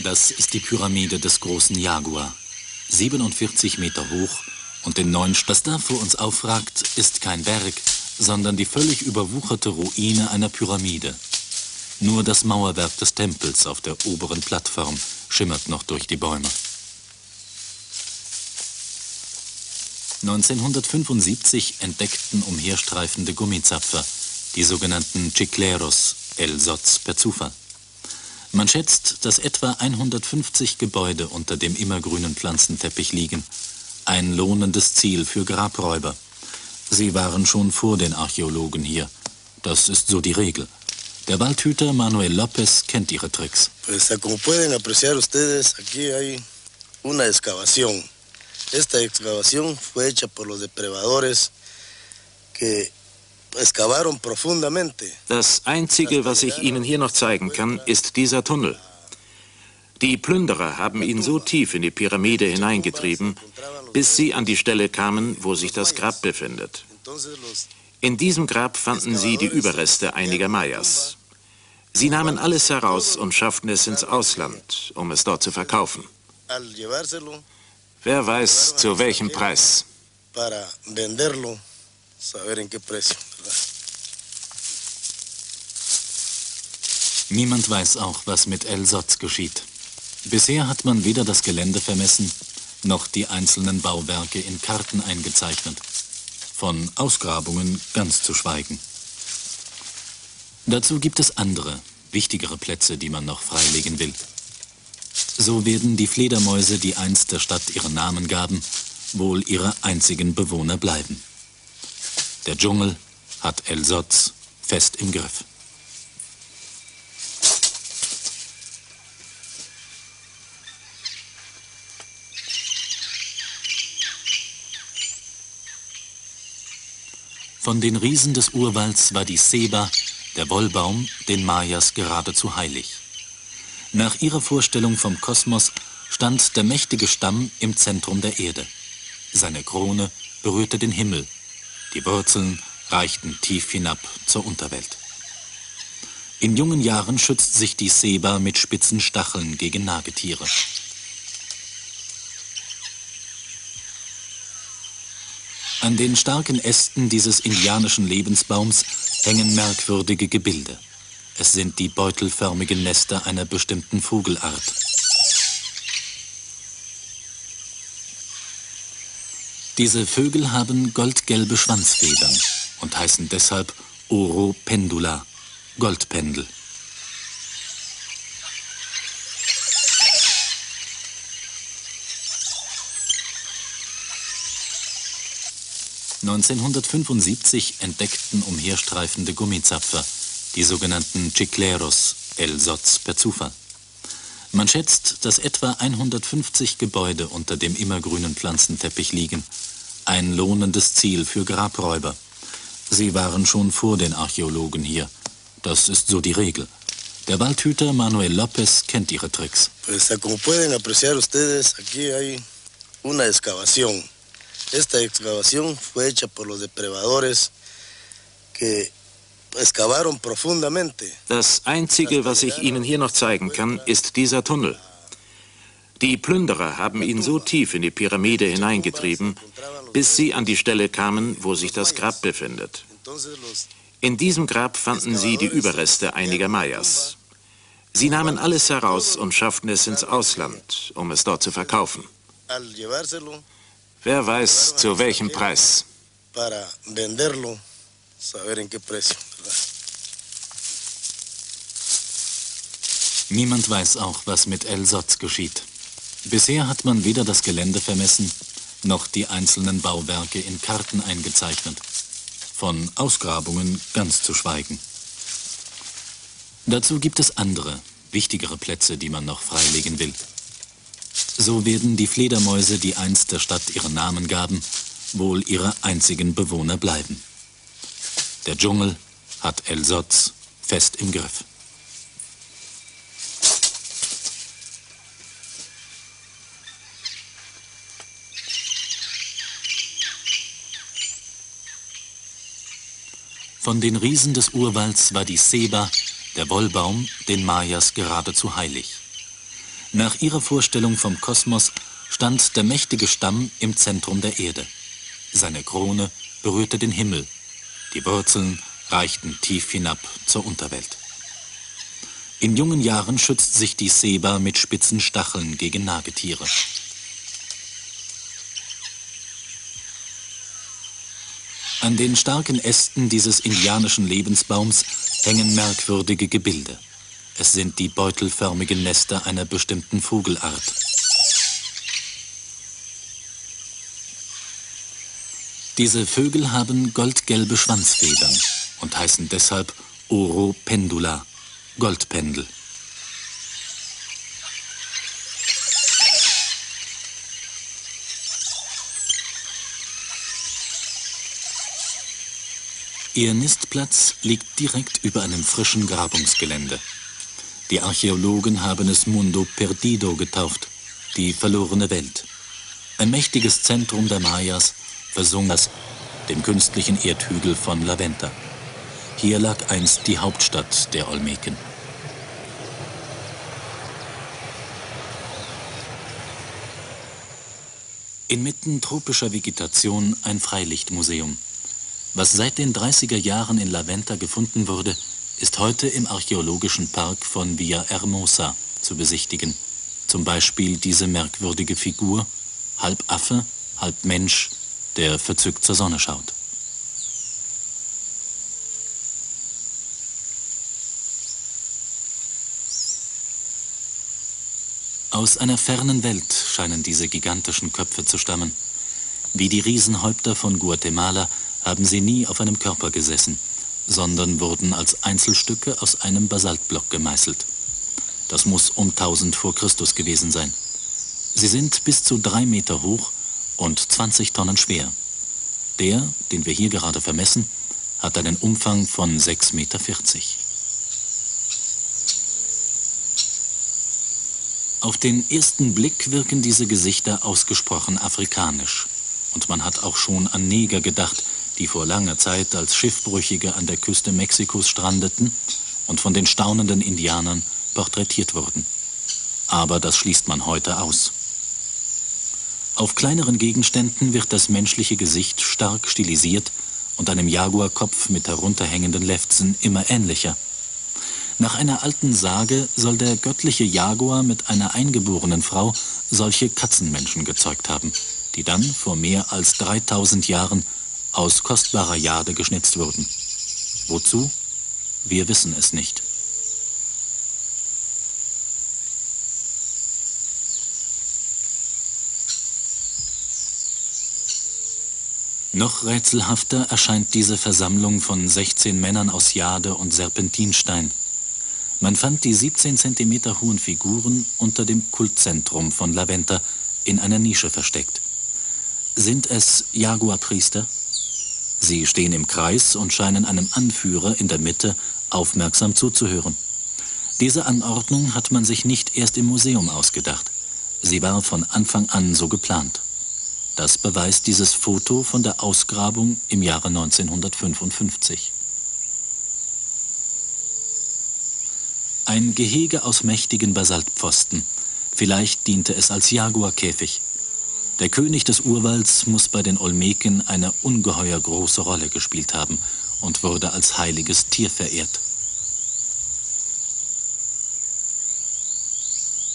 Das ist die Pyramide des großen Jaguar, siebenundvierzig Meter hoch und in neun Stufen. Was da vor uns aufragt, ist kein Berg, sondern die völlig überwucherte Ruine einer Pyramide. Nur das Mauerwerk des Tempels auf der oberen Plattform schimmert noch durch die Bäume. neunzehnhundertfünfundsiebzig entdeckten umherstreifende Gummizapfer, die sogenannten Chicleros, El Zotz per Zufall. Man schätzt, dass etwa hundertfünfzig Gebäude unter dem immergrünen Pflanzenteppich liegen. Ein lohnendes Ziel für Grabräuber. Sie waren schon vor den Archäologen hier. Das ist so die Regel. Der Waldhüter Manuel López kennt ihre Tricks. Pues, como pueden apreciar ustedes, aquí hay una excavación. Esta excavación fue hecha por los depredadores que Das Einzige, was ich Ihnen hier noch zeigen kann, ist dieser Tunnel. Die Plünderer haben ihn so tief in die Pyramide hineingetrieben, bis sie an die Stelle kamen, wo sich das Grab befindet. In diesem Grab fanden sie die Überreste einiger Mayas. Sie nahmen alles heraus und schafften es ins Ausland, um es dort zu verkaufen. Wer weiß, zu welchem Preis. Niemand weiß auch, was mit El Zotz geschieht. Bisher hat man weder das Gelände vermessen, noch die einzelnen Bauwerke in Karten eingezeichnet. von Ausgrabungen ganz zu schweigen. Dazu gibt es andere, wichtigere Plätze, die man noch freilegen will. So werden die Fledermäuse, die einst der Stadt ihren Namen gaben, wohl ihre einzigen Bewohner bleiben. Der Dschungel hat El Zotz fest im Griff. Von den Riesen des Urwalds war die Ceiba, der Wollbaum, den Mayas geradezu heilig. Nach ihrer Vorstellung vom Kosmos stand der mächtige Stamm im Zentrum der Erde. Seine Krone berührte den Himmel, die Wurzeln reichten tief hinab zur Unterwelt. In jungen Jahren schützt sich die Ceiba mit spitzen Stacheln gegen Nagetiere. An den starken Ästen dieses indianischen Lebensbaums hängen merkwürdige Gebilde. Es sind die beutelförmigen Nester einer bestimmten Vogelart. Diese Vögel haben goldgelbe Schwanzfedern und heißen deshalb Oropendula, Goldpendel. neunzehnhundertfünfundsiebzig entdeckten umherstreifende Gummizapfer, die sogenannten Chicleros, El Zotz per Zufall. Man schätzt, dass etwa hundertfünfzig Gebäude unter dem immergrünen Pflanzenteppich liegen. Ein lohnendes Ziel für Grabräuber. Sie waren schon vor den Archäologen hier. Das ist so die Regel. Der Waldhüter Manuel López kennt ihre Tricks. Pues, como pueden apreciar ustedes, aquí hay una excavación. Esta excavación fue hecha por los depredadores que excavaron profundamente. Das Einzige, was ich Ihnen hier noch zeigen kann, ist dieser Tunnel. Die Plünderer haben ihn so tief in die Pyramide hineingetrieben, bis sie an die Stelle kamen, wo sich das Grab befindet. In diesem Grab fanden sie die Überreste einiger Mayas. Sie nahmen alles heraus und schafften es ins Ausland, um es dort zu verkaufen. Wer weiß, zu welchem Preis. Niemand weiß auch, was mit El Zotz geschieht. Bisher hat man weder das Gelände vermessen, noch die einzelnen Bauwerke in Karten eingezeichnet. Von Ausgrabungen ganz zu schweigen. Dazu gibt es andere, wichtigere Plätze, die man noch freilegen will. So werden die Fledermäuse, die einst der Stadt ihren Namen gaben, wohl ihre einzigen Bewohner bleiben. Der Dschungel hat El Zotz fest im Griff. Von den Riesen des Urwalds war die Ceiba, der Wollbaum, den Mayas geradezu heilig. Nach ihrer Vorstellung vom Kosmos stand der mächtige Stamm im Zentrum der Erde. Seine Krone berührte den Himmel. Die Wurzeln reichten tief hinab zur Unterwelt. In jungen Jahren schützt sich die Ceiba mit spitzen Stacheln gegen Nagetiere. An den starken Ästen dieses indianischen Lebensbaums hängen merkwürdige Gebilde. Es sind die beutelförmigen Nester einer bestimmten Vogelart. Diese Vögel haben goldgelbe Schwanzfedern und heißen deshalb Oropendula, Goldpendel. Ihr Nistplatz liegt direkt über einem frischen Grabungsgelände. Die Archäologen haben es Mundo Perdido getauft, die verlorene Welt. Ein mächtiges Zentrum der Mayas, versunken dem künstlichen Erdhügel von La Venta. Hier lag einst die Hauptstadt der Olmeken. Inmitten tropischer Vegetation ein Freilichtmuseum. Was seit den dreißiger Jahren in La Venta gefunden wurde, ist heute im archäologischen Park von Villa Hermosa zu besichtigen. Zum Beispiel diese merkwürdige Figur, halb Affe, halb Mensch, der verzückt zur Sonne schaut. Aus einer fernen Welt scheinen diese gigantischen Köpfe zu stammen. Wie die Riesenhäupter von Guatemala haben sie nie auf einem Körper gesessen, sondern wurden als Einzelstücke aus einem Basaltblock gemeißelt. Das muss um tausend vor Christus gewesen sein. Sie sind bis zu drei Meter hoch und zwanzig Tonnen schwer. Der, den wir hier gerade vermessen, hat einen Umfang von sechs Meter vierzig. Auf den ersten Blick wirken diese Gesichter ausgesprochen afrikanisch. Und man hat auch schon an Neger gedacht, die vor langer Zeit als Schiffbrüchige an der Küste Mexikos strandeten und von den staunenden Indianern porträtiert wurden. Aber das schließt man heute aus. Auf kleineren Gegenständen wird das menschliche Gesicht stark stilisiert und einem Jaguarkopf mit herunterhängenden Lefzen immer ähnlicher. Nach einer alten Sage soll der göttliche Jaguar mit einer eingeborenen Frau solche Katzenmenschen gezeugt haben, die dann vor mehr als dreitausend Jahren aus kostbarer Jade geschnitzt wurden. Wozu? Wir wissen es nicht. Noch rätselhafter erscheint diese Versammlung von sechzehn Männern aus Jade und Serpentinstein. Man fand die siebzehn Zentimeter hohen Figuren unter dem Kultzentrum von La Venta in einer Nische versteckt. Sind es Jaguarpriester? Sie stehen im Kreis und scheinen einem Anführer in der Mitte aufmerksam zuzuhören. Diese Anordnung hat man sich nicht erst im Museum ausgedacht. Sie war von Anfang an so geplant. Das beweist dieses Foto von der Ausgrabung im Jahre neunzehnhundertfünfundfünfzig. Ein Gehege aus mächtigen Basaltpfosten. Vielleicht diente es als Jaguarkäfig. Der König des Urwalds muss bei den Olmeken eine ungeheuer große Rolle gespielt haben und wurde als heiliges Tier verehrt.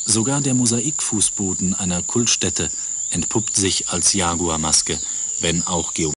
Sogar der Mosaikfußboden einer Kultstätte entpuppt sich als Jaguarmaske, wenn auch geometrisch.